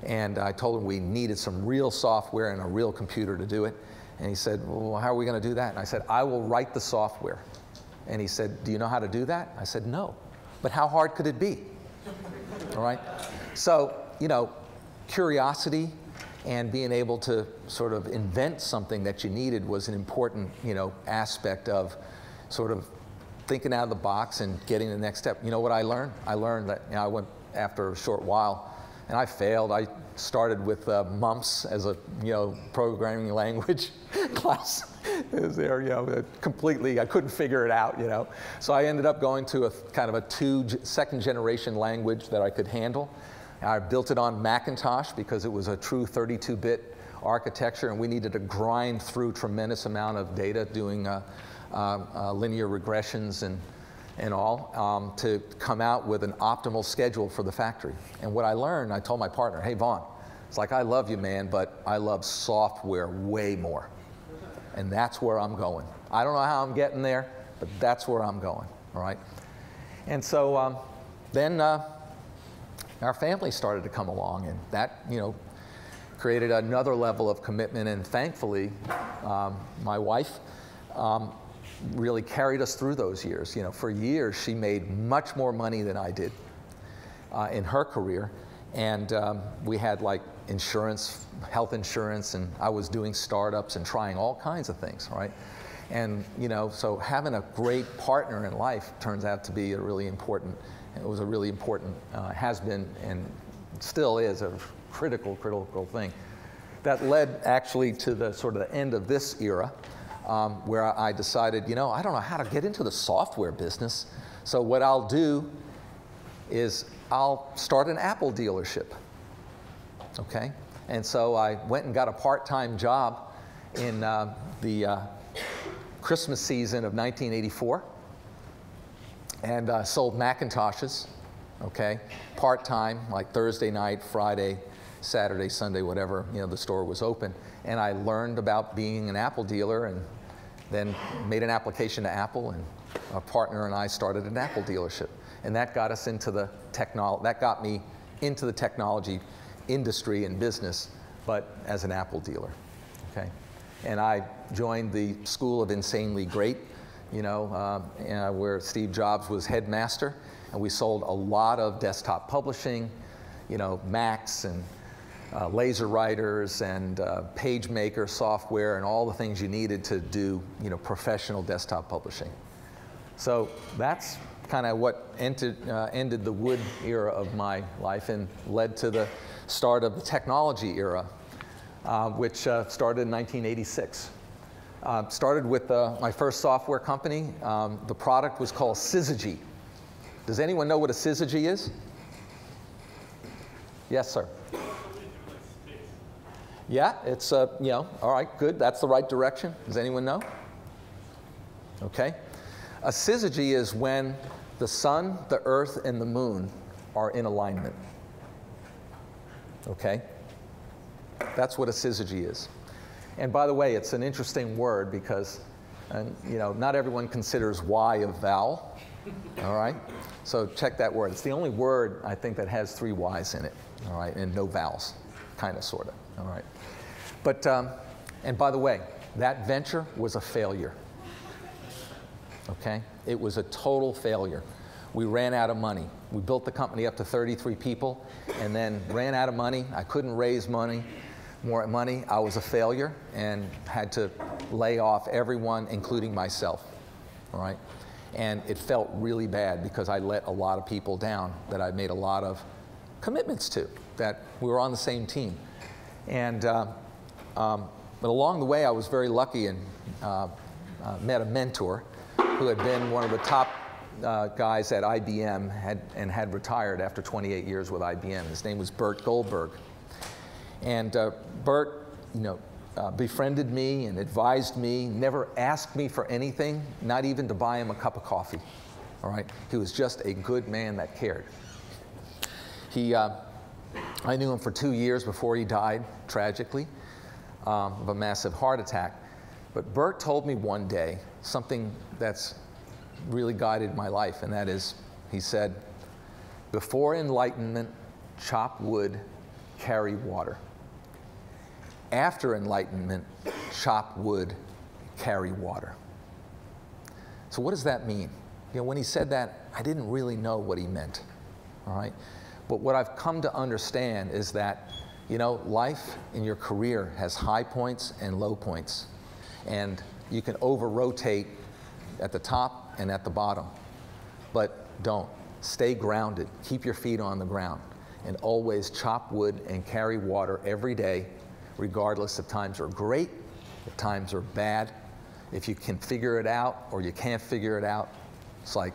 And I told him we needed some real software and a real computer to do it. And he said, well, how are we going to do that? And I said, I will write the software. And he said, do you know how to do that? I said, no. But how hard could it be? All right? So, you know, curiosity and being able to sort of invent something that you needed was an important, you know, aspect of sort of thinking out of the box and getting the next step. You know what I learned? I learned that, you know, I went after a short while, and I failed. I started with uh, mumps as a, you know, programming language class. It was there, you know, completely, I couldn't figure it out, you know. So I ended up going to a kind of a two, second generation language that I could handle. I built it on Macintosh because it was a true thirty-two bit architecture, and we needed to grind through tremendous amount of data doing uh, uh, uh, linear regressions and, and all um, to come out with an optimal schedule for the factory. And what I learned, I told my partner, hey, Vaughn, it's like, I love you, man, but I love software way more. And that's where I'm going. I don't know how I'm getting there, but that's where I'm going, all right? And so um, then, uh, our family started to come along, and that, you know, created another level of commitment. And thankfully, um, my wife um, really carried us through those years. You know, for years she made much more money than I did uh, in her career, and um, we had like insurance, health insurance, and I was doing startups and trying all kinds of things, right? And you know, so having a great partner in life turns out to be a really important. It was a really important, uh, has been, and still is a critical, critical thing. That led actually to the sort of the end of this era, um, where I decided, you know, I don't know how to get into the software business. So what I'll do is I'll start an Apple dealership. Okay, and so I went and got a part-time job in uh, the uh, Christmas season of nineteen eighty-four. And uh, sold Macintoshes, okay, part-time, like Thursday night, Friday, Saturday, Sunday, whatever, you know, the store was open. And I learned about being an Apple dealer, and then made an application to Apple, and a partner and I started an Apple dealership. And that got us into the technol- that got me into the technology industry and business, but as an Apple dealer, okay. And I joined the School of Insanely Great, you know, uh, uh, where Steve Jobs was headmaster, and we sold a lot of desktop publishing, you know, Macs and uh, laser writers and uh, PageMaker software and all the things you needed to do, you know, professional desktop publishing. So that's kind of what entered, uh, ended the wood era of my life and led to the start of the technology era, uh, which uh, started in nineteen eighty-six. Uh, started with uh, my first software company. Um, the product was called Syzygy. Does anyone know what a Syzygy is? Yes, sir. Yeah, it's, uh, you know, all right, good. That's the right direction. Does anyone know? OK. A syzygy is when the sun, the earth, and the moon are in alignment. OK? That's what a syzygy is. And by the way, it's an interesting word because and, you know, not everyone considers Y a vowel. All right? So check that word. It's the only word, I think, that has three Y's in it, all right, and no vowels, kind of, sort of. All right. But, um, and by the way, that venture was a failure. OK? It was a total failure. We ran out of money. We built the company up to thirty-three people and then ran out of money. I couldn't raise money, more money. I was a failure and had to lay off everyone, including myself. All right? And it felt really bad because I let a lot of people down that I made a lot of commitments to, that we were on the same team. And uh, um, but along the way, I was very lucky and uh, uh, met a mentor who had been one of the top uh, guys at I B M had, and had retired after twenty-eight years with I B M. His name was Burt Goldberg. And uh, Burt, you know, uh, befriended me and advised me, never asked me for anything, not even to buy him a cup of coffee. All right? He was just a good man that cared. He, uh, I knew him for two years before he died, tragically, um, of a massive heart attack. But Burt told me one day something that's really guided my life, and that is, he said, before enlightenment, chop wood, carry water. After enlightenment, chop wood, carry water. So what does that mean? You know, when he said that, I didn't really know what he meant, all right? But what I've come to understand is that, you know, life in your career has high points and low points. And you can over-rotate at the top and at the bottom. But don't. Stay grounded. Keep your feet on the ground. And always chop wood and carry water every day, regardless if times are great, if times are bad. If you can figure it out or you can't figure it out, it's like,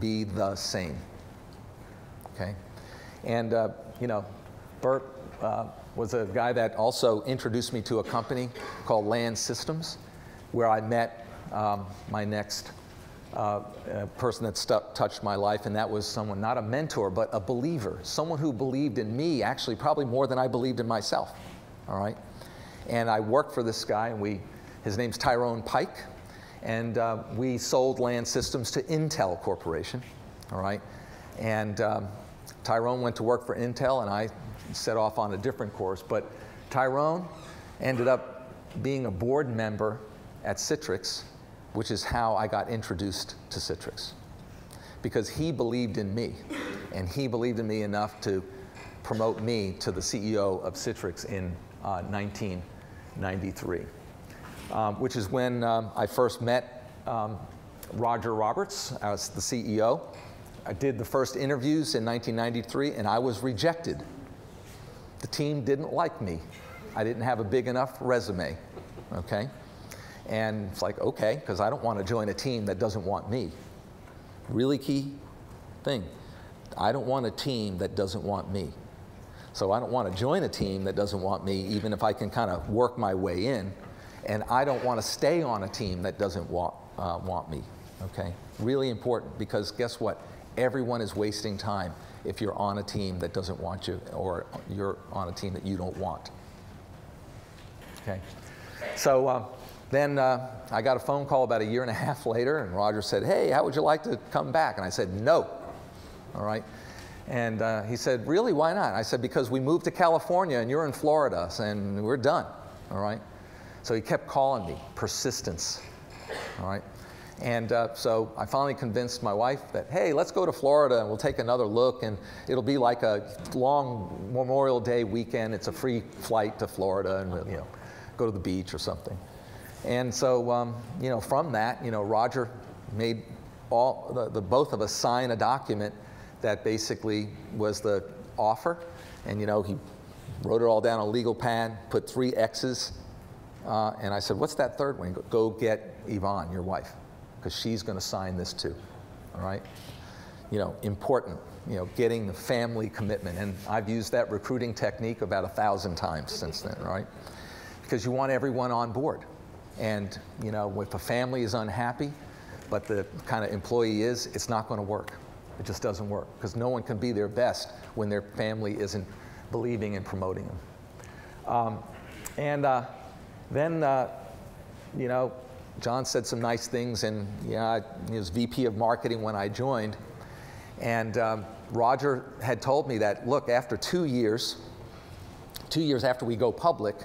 be the same. Okay? And, uh, you know, Burt uh, was a guy that also introduced me to a company called Land Systems, where I met um, my next uh, uh, person that touched my life, and that was someone, not a mentor, but a believer, someone who believed in me, actually, probably more than I believed in myself, all right? And I worked for this guy, and we, his name's Tyrone Pike, and uh, we sold Land Systems to Intel Corporation, all right? And um, Tyrone went to work for Intel, and I set off on a different course, but Tyrone ended up being a board member at Citrix, which is how I got introduced to Citrix, because he believed in me, and he believed in me enough to promote me to the C E O of Citrix in uh, nineteen ninety-three, um, which is when um, I first met um, Roger Roberts as the C E O. I did the first interviews in nineteen ninety-three, and I was rejected. The team didn't like me. I didn't have a big enough resume, okay? And it's like, okay, because I don't want to join a team that doesn't want me. Really key thing. I don't want a team that doesn't want me. So I don't want to join a team that doesn't want me, even if I can kind of work my way in. And I don't want to stay on a team that doesn't want, uh, want me, okay? Really important, because guess what? Everyone is wasting time if you're on a team that doesn't want you, or you're on a team that you don't want, okay? So. Um, Then uh, I got a phone call about a year and a half later, and Roger said, hey, how would you like to come back? And I said, no, all right? And uh, he said, really, why not? I said, because we moved to California, and you're in Florida, and we're done, all right? So he kept calling me, persistence, all right? And uh, so I finally convinced my wife that, hey, let's go to Florida, and we'll take another look, and it'll be like a long Memorial Day weekend. It's a free flight to Florida, and we'll, you know, go to the beach or something. And so, um, you know, from that, you know, Roger made all the, the both of us sign a document that basically was the offer. And, you know, he wrote it all down on a legal pad, put three X's. Uh, and I said, what's that third one? Go, go get Yvonne, your wife, because she's going to sign this too. All right? you know, important, you know, getting the family commitment. And I've used that recruiting technique about a thousand times since then, right? Because you want everyone on board. And, you know, if a family is unhappy, but the kind of employee is, it's not going to work. It just doesn't work, because no one can be their best when their family isn't believing and promoting them. Um, and uh, then, uh, you know, John said some nice things, and yeah, he was V P of marketing when I joined. And um, Roger had told me that, look, after two years, two years after we go public,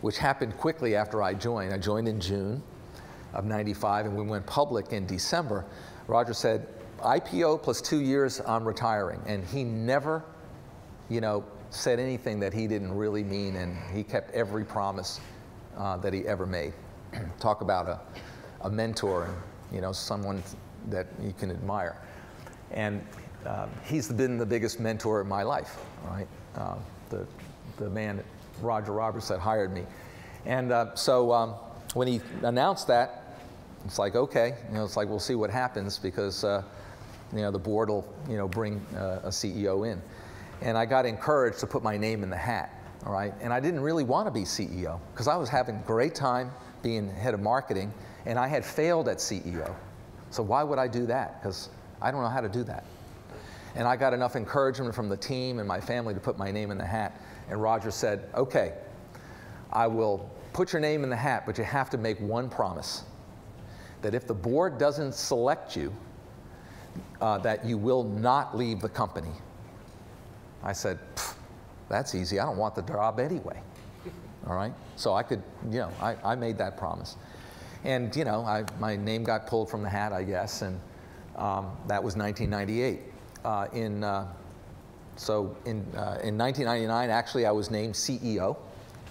which happened quickly after I joined. I joined in June of ninety-five, and we went public in December. Roger said, I P O plus two years, I'm retiring. And he never, you know, said anything that he didn't really mean, and he kept every promise uh, that he ever made. Talk about a, a mentor, and, you know, someone that you can admire. And uh, he's been the biggest mentor in my life, right? Uh, the, the man, Roger Roberts, that hired me. And uh, so um, when he announced that, it's like, okay, you know, it's like, we'll see what happens, because uh, you know, the board will, you know, bring uh, a C E O in. And I got encouraged to put my name in the hat, all right? And I didn't really want to be C E O, because I was having a great time being head of marketing, and I had failed at C E O. So why would I do that? Because I don't know how to do that. And I got enough encouragement from the team and my family to put my name in the hat. And Roger said, okay, I will put your name in the hat, but you have to make one promise, that if the board doesn't select you, uh, that you will not leave the company. I said, that's easy. I don't want the job anyway. All right? So I could, you know, I, I made that promise. And, you know, I, my name got pulled from the hat, I guess, and um, that was nineteen ninety-eight. Uh, in, uh, so in, uh, in nineteen ninety-nine, actually, I was named C E O,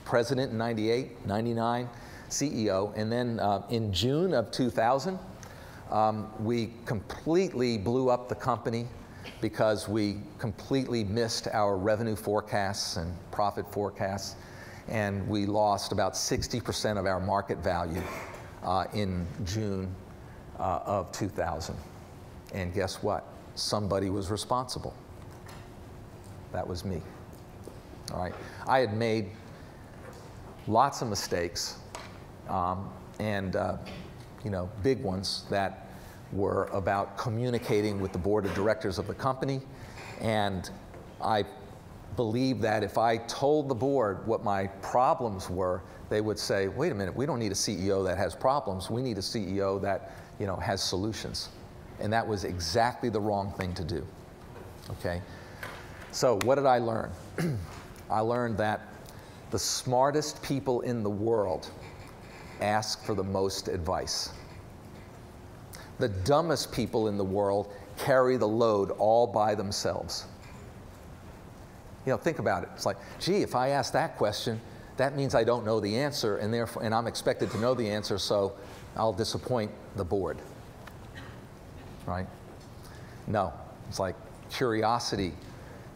president in ninety-eight, ninety-nine, C E O. And then uh, in June of two thousand, um, we completely blew up the company, because we completely missed our revenue forecasts and profit forecasts, and we lost about sixty percent of our market value uh, in June uh, of two thousand. And guess what? Somebody was responsible. That was me. All right. I had made lots of mistakes, um, and uh, you know, big ones that were about communicating with the board of directors of the company. And I believe that if I told the board what my problems were, they would say, wait a minute, we don't need a C E O that has problems. We need a C E O that, you know, has solutions. And that was exactly the wrong thing to do, okay? So what did I learn? I learned that the smartest people in the world ask for the most advice. The dumbest people in the world carry the load all by themselves. You know, think about it. It's like, gee, if I ask that question, that means I don't know the answer, and therefore, and I'm expected to know the answer, so I'll disappoint the board, right? No, it's like curiosity,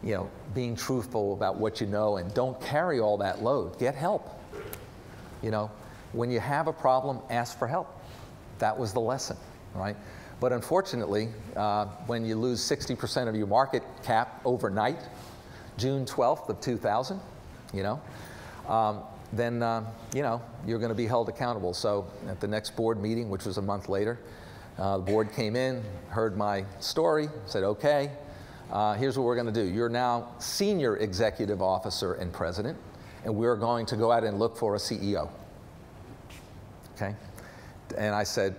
you know, being truthful about what you know, and don't carry all that load. Get help. You know, when you have a problem, ask for help. That was the lesson, right? But unfortunately, uh, when you lose sixty percent of your market cap overnight, June twelfth of two thousand, you know, um, then, uh, you know, you're going to be held accountable. So at the next board meeting, which was a month later, uh, the board came in, heard my story, said, okay, uh, here's what we're going to do. You're now senior executive officer and president, and we're going to go out and look for a C E O. Okay? And I said,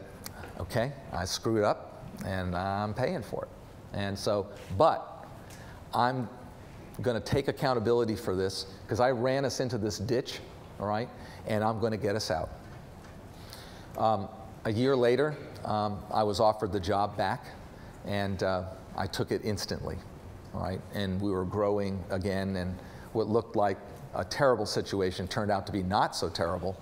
okay, I screwed up, and I'm paying for it. And so, but I'm going to take accountability for this, because I ran us into this ditch, all right, and I'm going to get us out. Um, a year later, um, I was offered the job back, and uh, I took it instantly, all right, and we were growing again, and what looked like a terrible situation turned out to be not so terrible,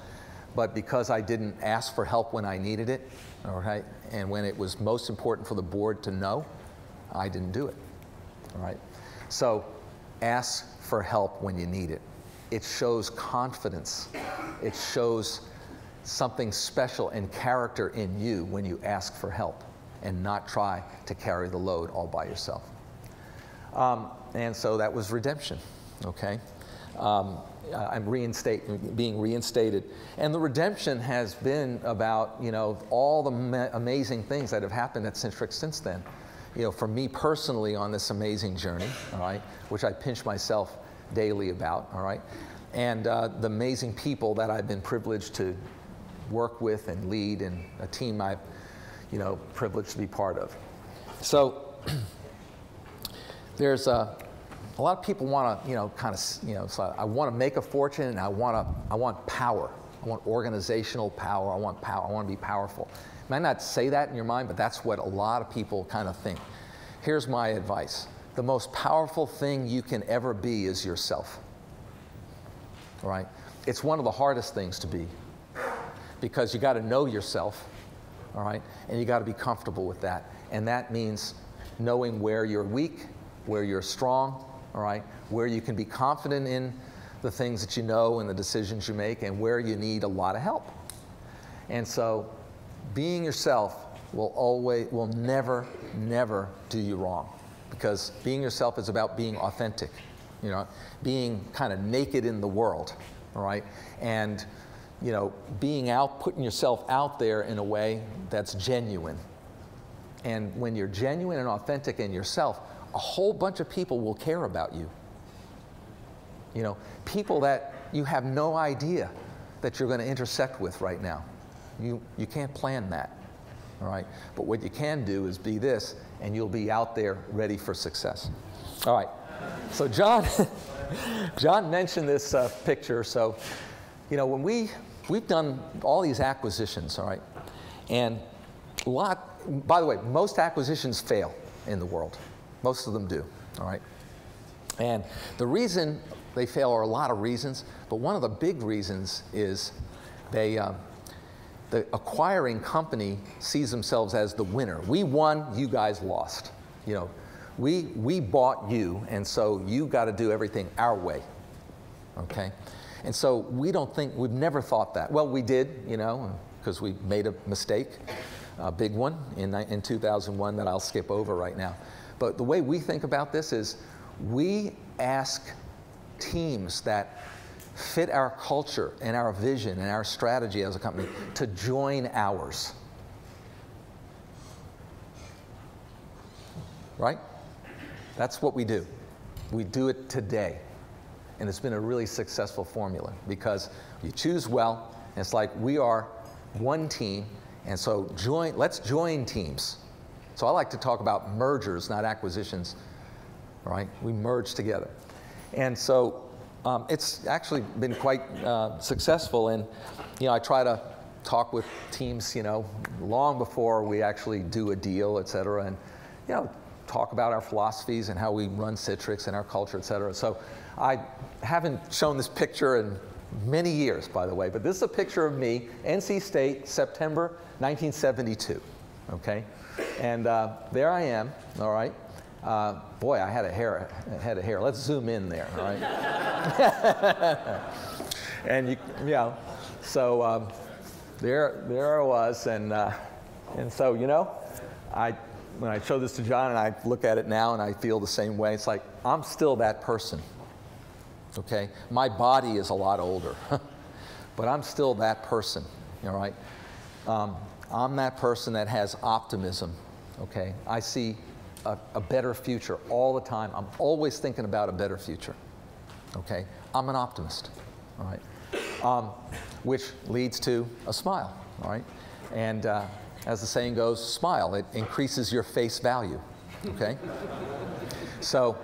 but because I didn't ask for help when I needed it, all right, and when it was most important for the board to know, I didn't do it, all right. So, ask for help when you need it. It shows confidence. It shows something special and character in you when you ask for help. and not try to carry the load all by yourself. Um, and so that was redemption, okay? Um, I'm reinstate, being reinstated. And the redemption has been about, you know, all the ma amazing things that have happened at Citrix since then. You know, for me personally on this amazing journey, all right, which I pinch myself daily about, all right, and uh, the amazing people that I've been privileged to work with and lead, and a team I've, you know, privileged to be part of. So there's a, a lot of people want to, you know, kind of, you know, so I want to make a fortune, and I want to, I want power. I want organizational power. I want power. I want to be powerful. You might not say that in your mind, but that's what a lot of people kind of think. Here's my advice. The most powerful thing you can ever be is yourself, all right? It's one of the hardest things to be, because you got to know yourself, all right? And you got to be comfortable with that. And that means knowing where you're weak, where you're strong, all right? Where you can be confident in the things that you know and the decisions you make, and where you need a lot of help. And so being yourself will always, will never, never do you wrong, because being yourself is about being authentic, you know, being kind of naked in the world, all right? And you know, being out, putting yourself out there in a way that's genuine. And when you're genuine and authentic in yourself, a whole bunch of people will care about you. You know, people that you have no idea that you're going to intersect with right now. You, you can't plan that, all right? But what you can do is be this, and you'll be out there ready for success. All right, so John, John mentioned this uh, picture. So, you know, when we, we've done all these acquisitions, all right, and a lot, by the way, most acquisitions fail in the world. Most of them do, all right? And the reason they fail are a lot of reasons, but one of the big reasons is they, um, the acquiring company sees themselves as the winner. We won, you guys lost. You know, we, we bought you, and so you got to do everything our way, okay? And so we don't think, we've never thought that. Well, we did, you know, because we made a mistake, a big one in, in two thousand one that I'll skip over right now. But the way we think about this is we ask teams that fit our culture and our vision and our strategy as a company to join ours, right? That's what we do. We do it today. And it's been a really successful formula, because you choose well, and it's like we are one team, and so join, let's join teams. So I like to talk about mergers, not acquisitions, all right? We merge together. And so um, it's actually been quite uh, successful, and you know, I try to talk with teams, you know, long before we actually do a deal, et cetera, and you know, talk about our philosophies and how we run Citrix and our culture, et cetera. So I haven't shown this picture in many years, by the way, but this is a picture of me, N C State, September nineteen seventy-two, okay? And uh, there I am, all right? Uh, boy, I had a hair, I had a hair. Let's zoom in there, all right? And you, you know, so um, there, there I was, and, uh, and so, you know, I, when I show this to John and I look at it now and I feel the same way, it's like, I'm still that person. Okay, my body is a lot older, but I'm still that person, all right? Um, I'm that person that has optimism, okay? I see a, a better future all the time. I'm always thinking about a better future, okay? I'm an optimist, all right? Um, which leads to a smile, all right? And uh, as the saying goes, smile, it increases your face value, okay? So,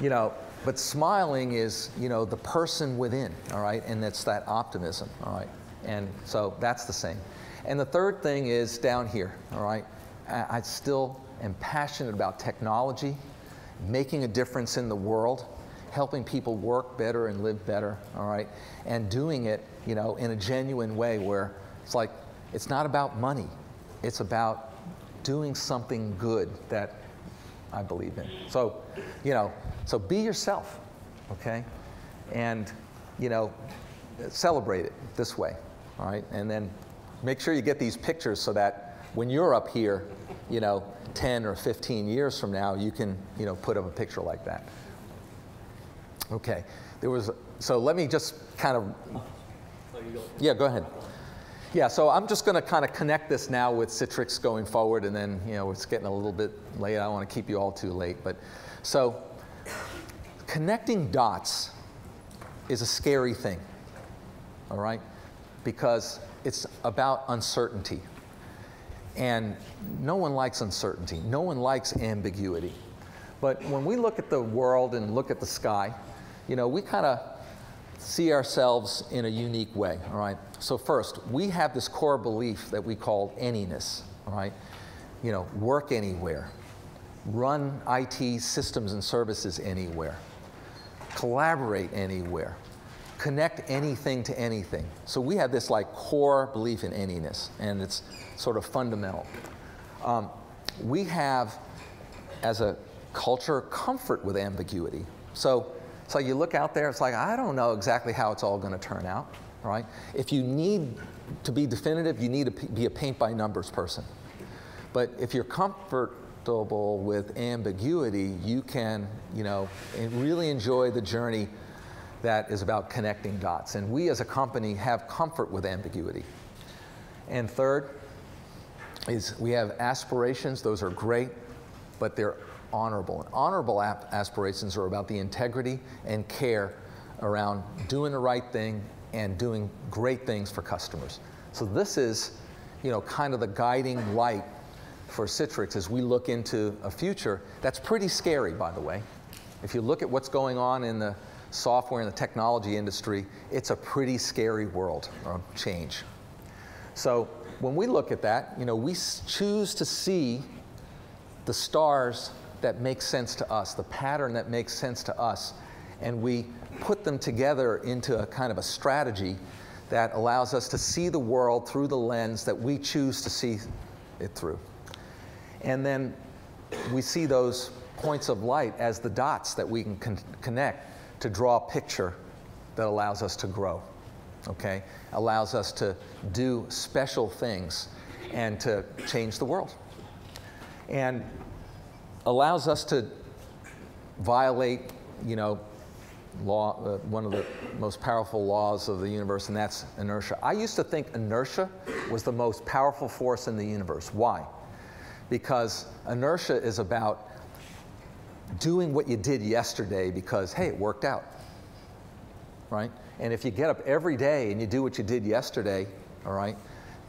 you know, but smiling is, you know, the person within, all right? And it's that optimism, all right? And so that's the same. And the third thing is down here, all right? I, I still am passionate about technology, making a difference in the world, helping people work better and live better, all right? And doing it, you know, in a genuine way where it's like, it's not about money. It's about doing something good that I believe in. So, you know, so be yourself, okay? And, you know, celebrate it this way, all right? And then make sure you get these pictures so that when you're up here, you know, ten or fifteen years from now, you can, you know, put up a picture like that. Okay, there was, so let me just kind of, yeah, go ahead. Yeah, so I'm just going to kind of connect this now with Citrix going forward, and then, you know, it's getting a little bit late. I don't want to keep you all too late, but so connecting dots is a scary thing, all right, because it's about uncertainty. And no one likes uncertainty. No one likes ambiguity. But when we look at the world and look at the sky, you know, we kind of see ourselves in a unique way, all right? So first, we have this core belief that we call anyness, all right? You know, work anywhere. Run I T systems and services anywhere. Collaborate anywhere. Connect anything to anything. So we have this like core belief in anyness, and it's sort of fundamental. Um, we have, as a culture, comfort with ambiguity. So, so you look out there, it's like, I don't know exactly how it's all going to turn out, right? If you need to be definitive, you need to be a paint-by-numbers person. But if you're comfortable with ambiguity, you can, you know, really enjoy the journey that is about connecting dots. And we as a company have comfort with ambiguity. And third is we have aspirations. Those are great, but they're honorable. And honorable aspirations are about the integrity and care around doing the right thing and doing great things for customers. So this is, you know, kind of the guiding light for Citrix as we look into a future that's pretty scary, by the way. If you look at what's going on in the software and the technology industry, it's a pretty scary world of change. So when we look at that, you know, we choose to see the stars that make sense to us, the pattern that makes sense to us, and we put them together into a kind of a strategy that allows us to see the world through the lens that we choose to see it through. And then we see those points of light as the dots that we can con connect to draw a picture that allows us to grow, okay? Allows us to do special things and to change the world. And allows us to violate, you know, law, uh, one of the most powerful laws of the universe, and that's inertia. I used to think inertia was the most powerful force in the universe. Why? Because inertia is about doing what you did yesterday because, hey, it worked out, right? And if you get up every day and you do what you did yesterday, all right,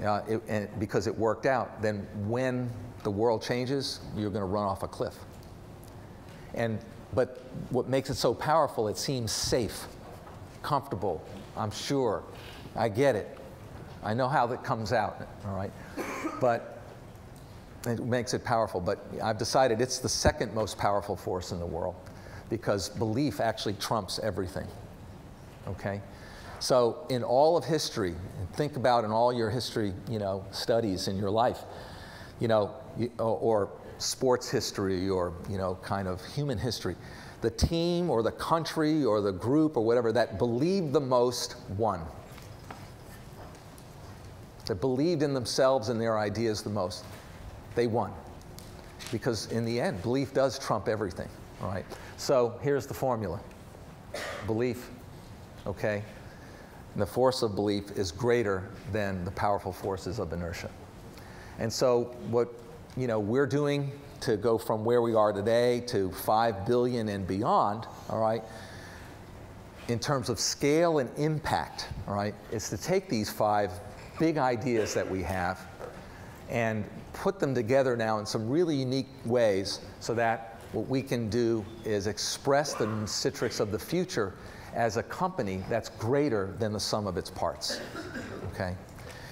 uh, it, and because it worked out, then when the world changes, you're going to run off a cliff. And, but what makes it so powerful, it seems safe, comfortable, I'm sure, I get it, I know how that comes out, all right? But it makes it powerful, but I've decided it's the second most powerful force in the world because belief actually trumps everything, okay? So in all of history, think about in all your history, you know, studies in your life, you know, or sports history or, you know, kind of human history, the team or the country or the group or whatever that believed the most won. That believed in themselves and their ideas the most. They won, because in the end, belief does trump everything, all right? So here's the formula. Belief, okay? And the force of belief is greater than the powerful forces of inertia. And so what, you know, we're doing to go from where we are today to five billion and beyond, all right, in terms of scale and impact, all right, is to take these five big ideas that we have and put them together now in some really unique ways so that what we can do is express the Citrix of the future as a company that's greater than the sum of its parts, okay?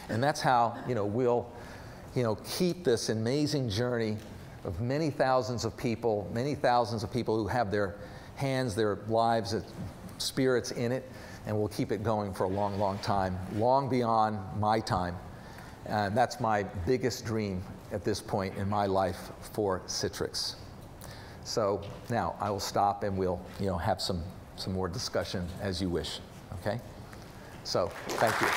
And that's how, you know, we'll, you know, keep this amazing journey of many thousands of people, many thousands of people who have their hands, their lives, their spirits in it, and we'll keep it going for a long, long time, long beyond my time. And that's my biggest dream at this point in my life for Citrix. So now I will stop and we'll, you know, have some, some more discussion as you wish, okay? So thank you.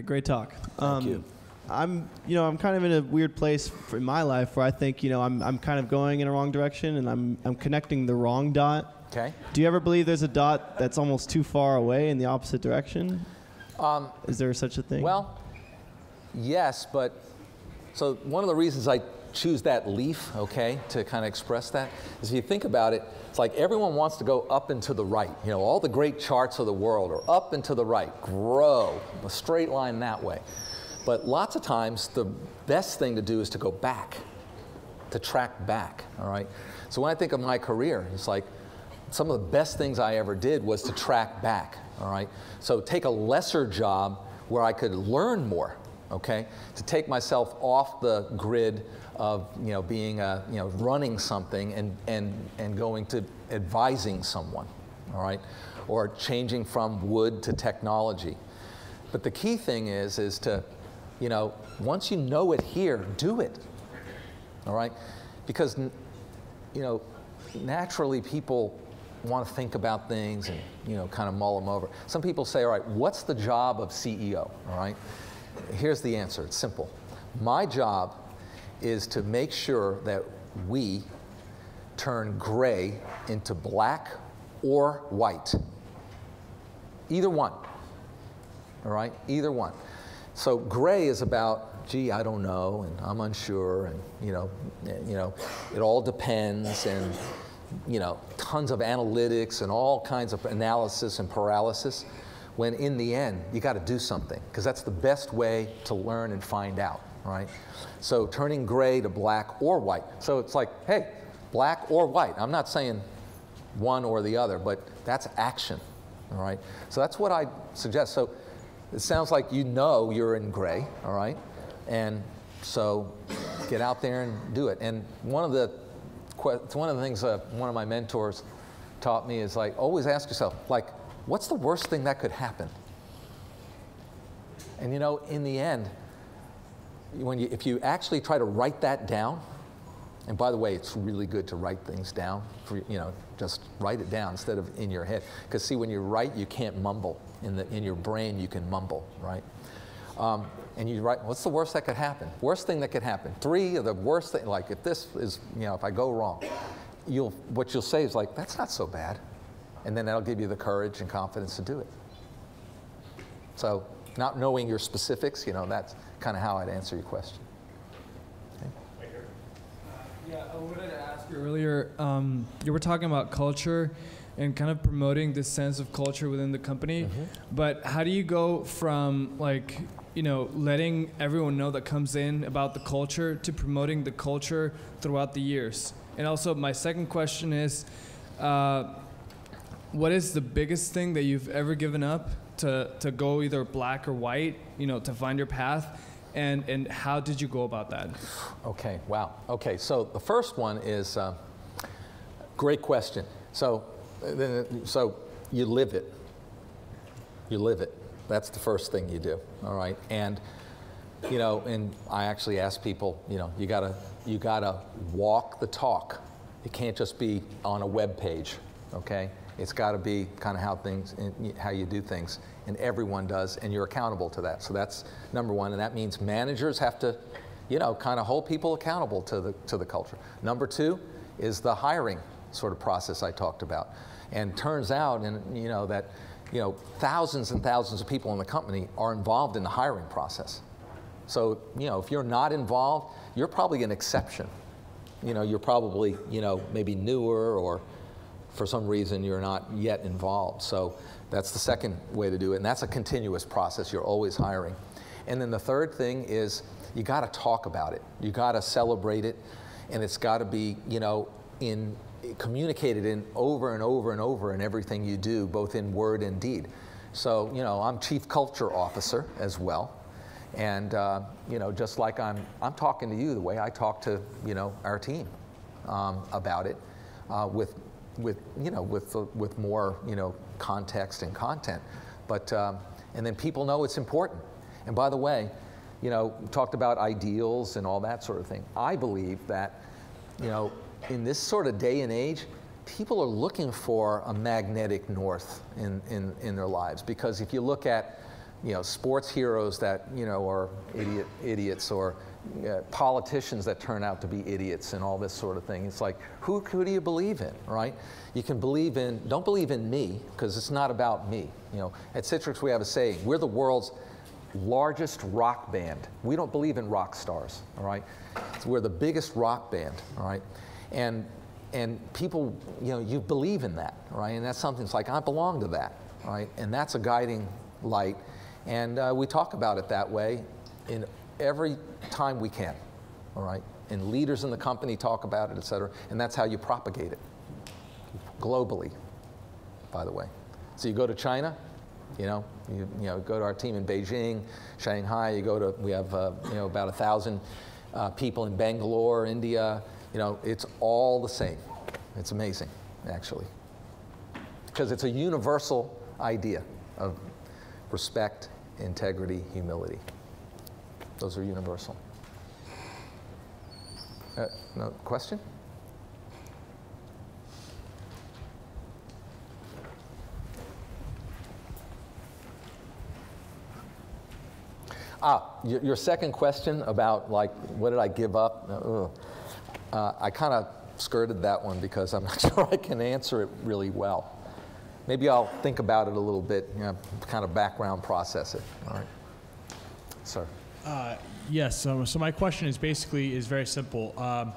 right, great talk. Thank um, you. I'm, you know, I'm kind of in a weird place for in my life where I think, you know, I'm, I'm kind of going in a wrong direction and I'm, I'm connecting the wrong dot. Okay. Do you ever believe there's a dot that's almost too far away in the opposite direction? Um, Is there such a thing? Well, yes, but so one of the reasons I choose that leaf, okay, to kind of express that, is if you think about it, it's like everyone wants to go up and to the right. You know, all the great charts of the world are up and to the right, grow, a straight line that way. But lots of times, the best thing to do is to go back, to track back, all right? So when I think of my career, it's like some of the best things I ever did was to track back, all right? So take a lesser job where I could learn more, okay? To take myself off the grid of, you know, being a, you know, running something and, and, and going to advising someone, all right? Or changing from wood to technology. But the key thing is, is to, you know, once you know it here, do it, all right? Because, you know, naturally people want to think about things and, you know, kind of mull them over. Some people say, all right, what's the job of C E O, all right? Here's the answer, it's simple. My job is to make sure that we turn gray into black or white, either one, all right, either one. So gray is about, gee, I don't know, and I'm unsure, and you know, you know, it all depends, and you know, tons of analytics and all kinds of analysis and paralysis, when in the end, you got to do something, because that's the best way to learn and find out, right? So turning gray to black or white. So it's like, hey, black or white. I'm not saying one or the other, but that's action, all right? So that's what I suggest. So it sounds like you know you're in gray, all right? And so get out there and do it. And one of the, one of the things uh, one of my mentors taught me is, like, always ask yourself, like, what's the worst thing that could happen? And you know, in the end, when you, if you actually try to write that down, and by the way, it's really good to write things down, for, you know, just write it down instead of in your head. Because see, when you write, you can't mumble. In, the, in your brain, you can mumble, right? Um, and you write, what's the worst that could happen? Worst thing that could happen. Three of the worst thing, like if this is, you know, if I go wrong, you'll, what you'll say is like, that's not so bad. And then that'll give you the courage and confidence to do it. So not knowing your specifics, you know, that's kind of how I'd answer your question. Okay. Yeah, I wanted to ask you earlier, um, you were talking about culture and kind of promoting this sense of culture within the company. Mm-hmm. But how do you go from, like, you know, letting everyone know that comes in about the culture to promoting the culture throughout the years? And also my second question is, uh, what is the biggest thing that you've ever given up to, to go either black or white, you know, to find your path? And, and how did you go about that? Okay, wow. Okay, so the first one is, uh, great question. So. So you live it. You live it. That's the first thing you do. All right. And you know, and I actually ask people, you know, you gotta you gotta walk the talk. It can't just be on a web page. Okay. It's got to be kind of how things, how you do things, and everyone does, and you're accountable to that. So that's number one, and that means managers have to, you know, kind of hold people accountable to the to the culture. Number two is the hiring sort of process I talked about. And turns out, and you know, that you know, thousands and thousands of people in the company are involved in the hiring process. So you know, if you're not involved, you're probably an exception. You know, you're probably, you know, maybe newer, or for some reason you're not yet involved. So that's the second way to do it, and that's a continuous process. You're always hiring. And then the third thing is, you got to talk about it. You got to celebrate it, and it's got to be, you know, in communicated in over and over and over in everything you do, both in word and deed. So, you know, I'm chief culture officer as well. And, uh, you know, just like I'm, I'm talking to you the way I talk to, you know, our team um, about it uh, with, with, you know, with, uh, with more, you know, context and content. But, um, and then people know it's important. And by the way, you know, we talked about ideals and all that sort of thing. I believe that, you know, in this sort of day and age, people are looking for a magnetic north in, in, in their lives. Because if you look at you know, sports heroes that, you know, are idiot, idiots, or uh, politicians that turn out to be idiots and all this sort of thing. It's like, who, who do you believe in, right? You can believe in, don't believe in me, because it's not about me. You know, at Citrix we have a saying, we're the world's largest rock band. We don't believe in rock stars, all right? So we're the biggest rock band, all right? And, and people, you know, you believe in that, right? And that's something, it's like, I belong to that, right? And that's a guiding light. And uh, we talk about it that way in every time we can, all right? And leaders in the company talk about it, et cetera, and that's how you propagate it globally, by the way. So you go to China, you know, you, you know, go to our team in Beijing, Shanghai, you go to, we have uh, you know, about one thousand uh, people in Bangalore, India, you know, it's all the same. It's amazing, actually, because it's a universal idea of respect, integrity, humility. Those are universal. Uh, no question? Ah, your, your second question about, like, what did I give up? Uh, uh, I kind of skirted that one because I'm not sure I can answer it really well. Maybe I'll think about it a little bit, you know, kind of background process it. All right, sir. Uh, yes. So, so my question is basically is very simple. Um,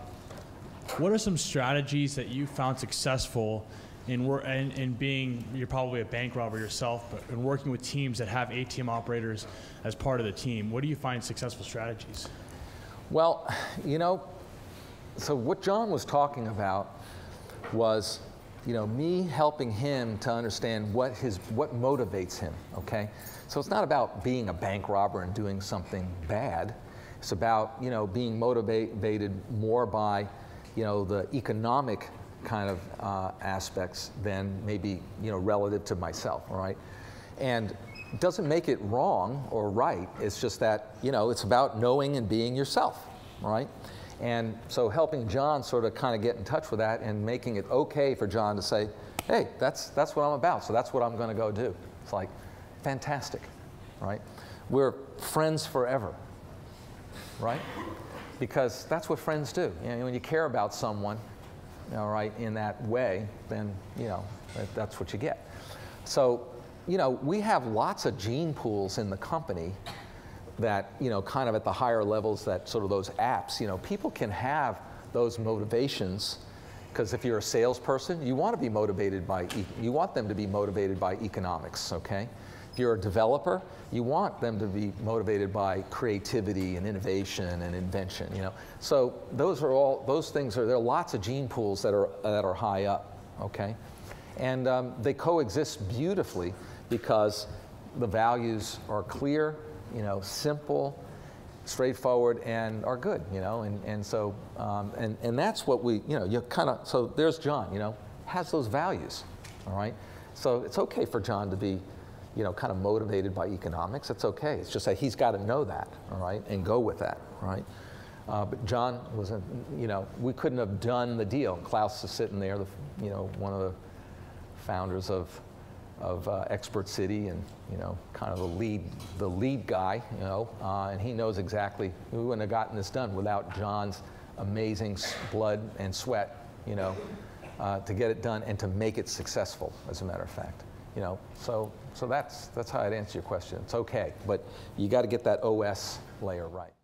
what are some strategies that you found successful in, wor in, in being? You're probably a bank robber yourself, but in working with teams that have A T M operators as part of the team, what do you find successful strategies? Well, you know, so what John was talking about was, you know, me helping him to understand what his, what motivates him, okay? So it's not about being a bank robber and doing something bad. It's about, you know, being motivated more by, you know, the economic kind of uh, aspects than maybe, you know, relative to myself, all right? And it doesn't make it wrong or right. It's just that, you know, it's about knowing and being yourself, all right? And so helping John sort of kind of get in touch with that and making it okay for John to say, hey, that's, that's what I'm about, so that's what I'm going to go do. It's like, fantastic, right? We're friends forever, right? Because that's what friends do. You know, when you care about someone, all right, in that way, then, you know, that, that's what you get. So, you know, we have lots of gene pools in the company that, you know, kind of at the higher levels, that sort of those apps, you know, people can have those motivations, because if you're a salesperson, you want to be motivated by, e you want them to be motivated by economics, okay? If you're a developer, you want them to be motivated by creativity and innovation and invention, you know? So those are all, those things are, there are lots of gene pools that are, that are high up, okay? And um, they coexist beautifully because the values are clear, you know, simple, straightforward, and are good, you know, and, and so, um, and, and that's what we, you know, you kind of, so there's John, you know, has those values, all right? So it's okay for John to be, you know, kind of motivated by economics. It's okay. It's just that he's got to know that, all right, and go with that, all right? Uh, but John wasn't, you know, we couldn't have done the deal. Klaus is sitting there, the, you know, one of the founders of, of uh, Expert City, and, you know, kind of the lead, the lead guy, you know, uh, and he knows exactly, we wouldn't have gotten this done without John's amazing blood and sweat, you know, uh, to get it done and to make it successful, as a matter of fact, you know. So, so that's, that's how I'd answer your question. It's okay, but you got to get that O S layer right.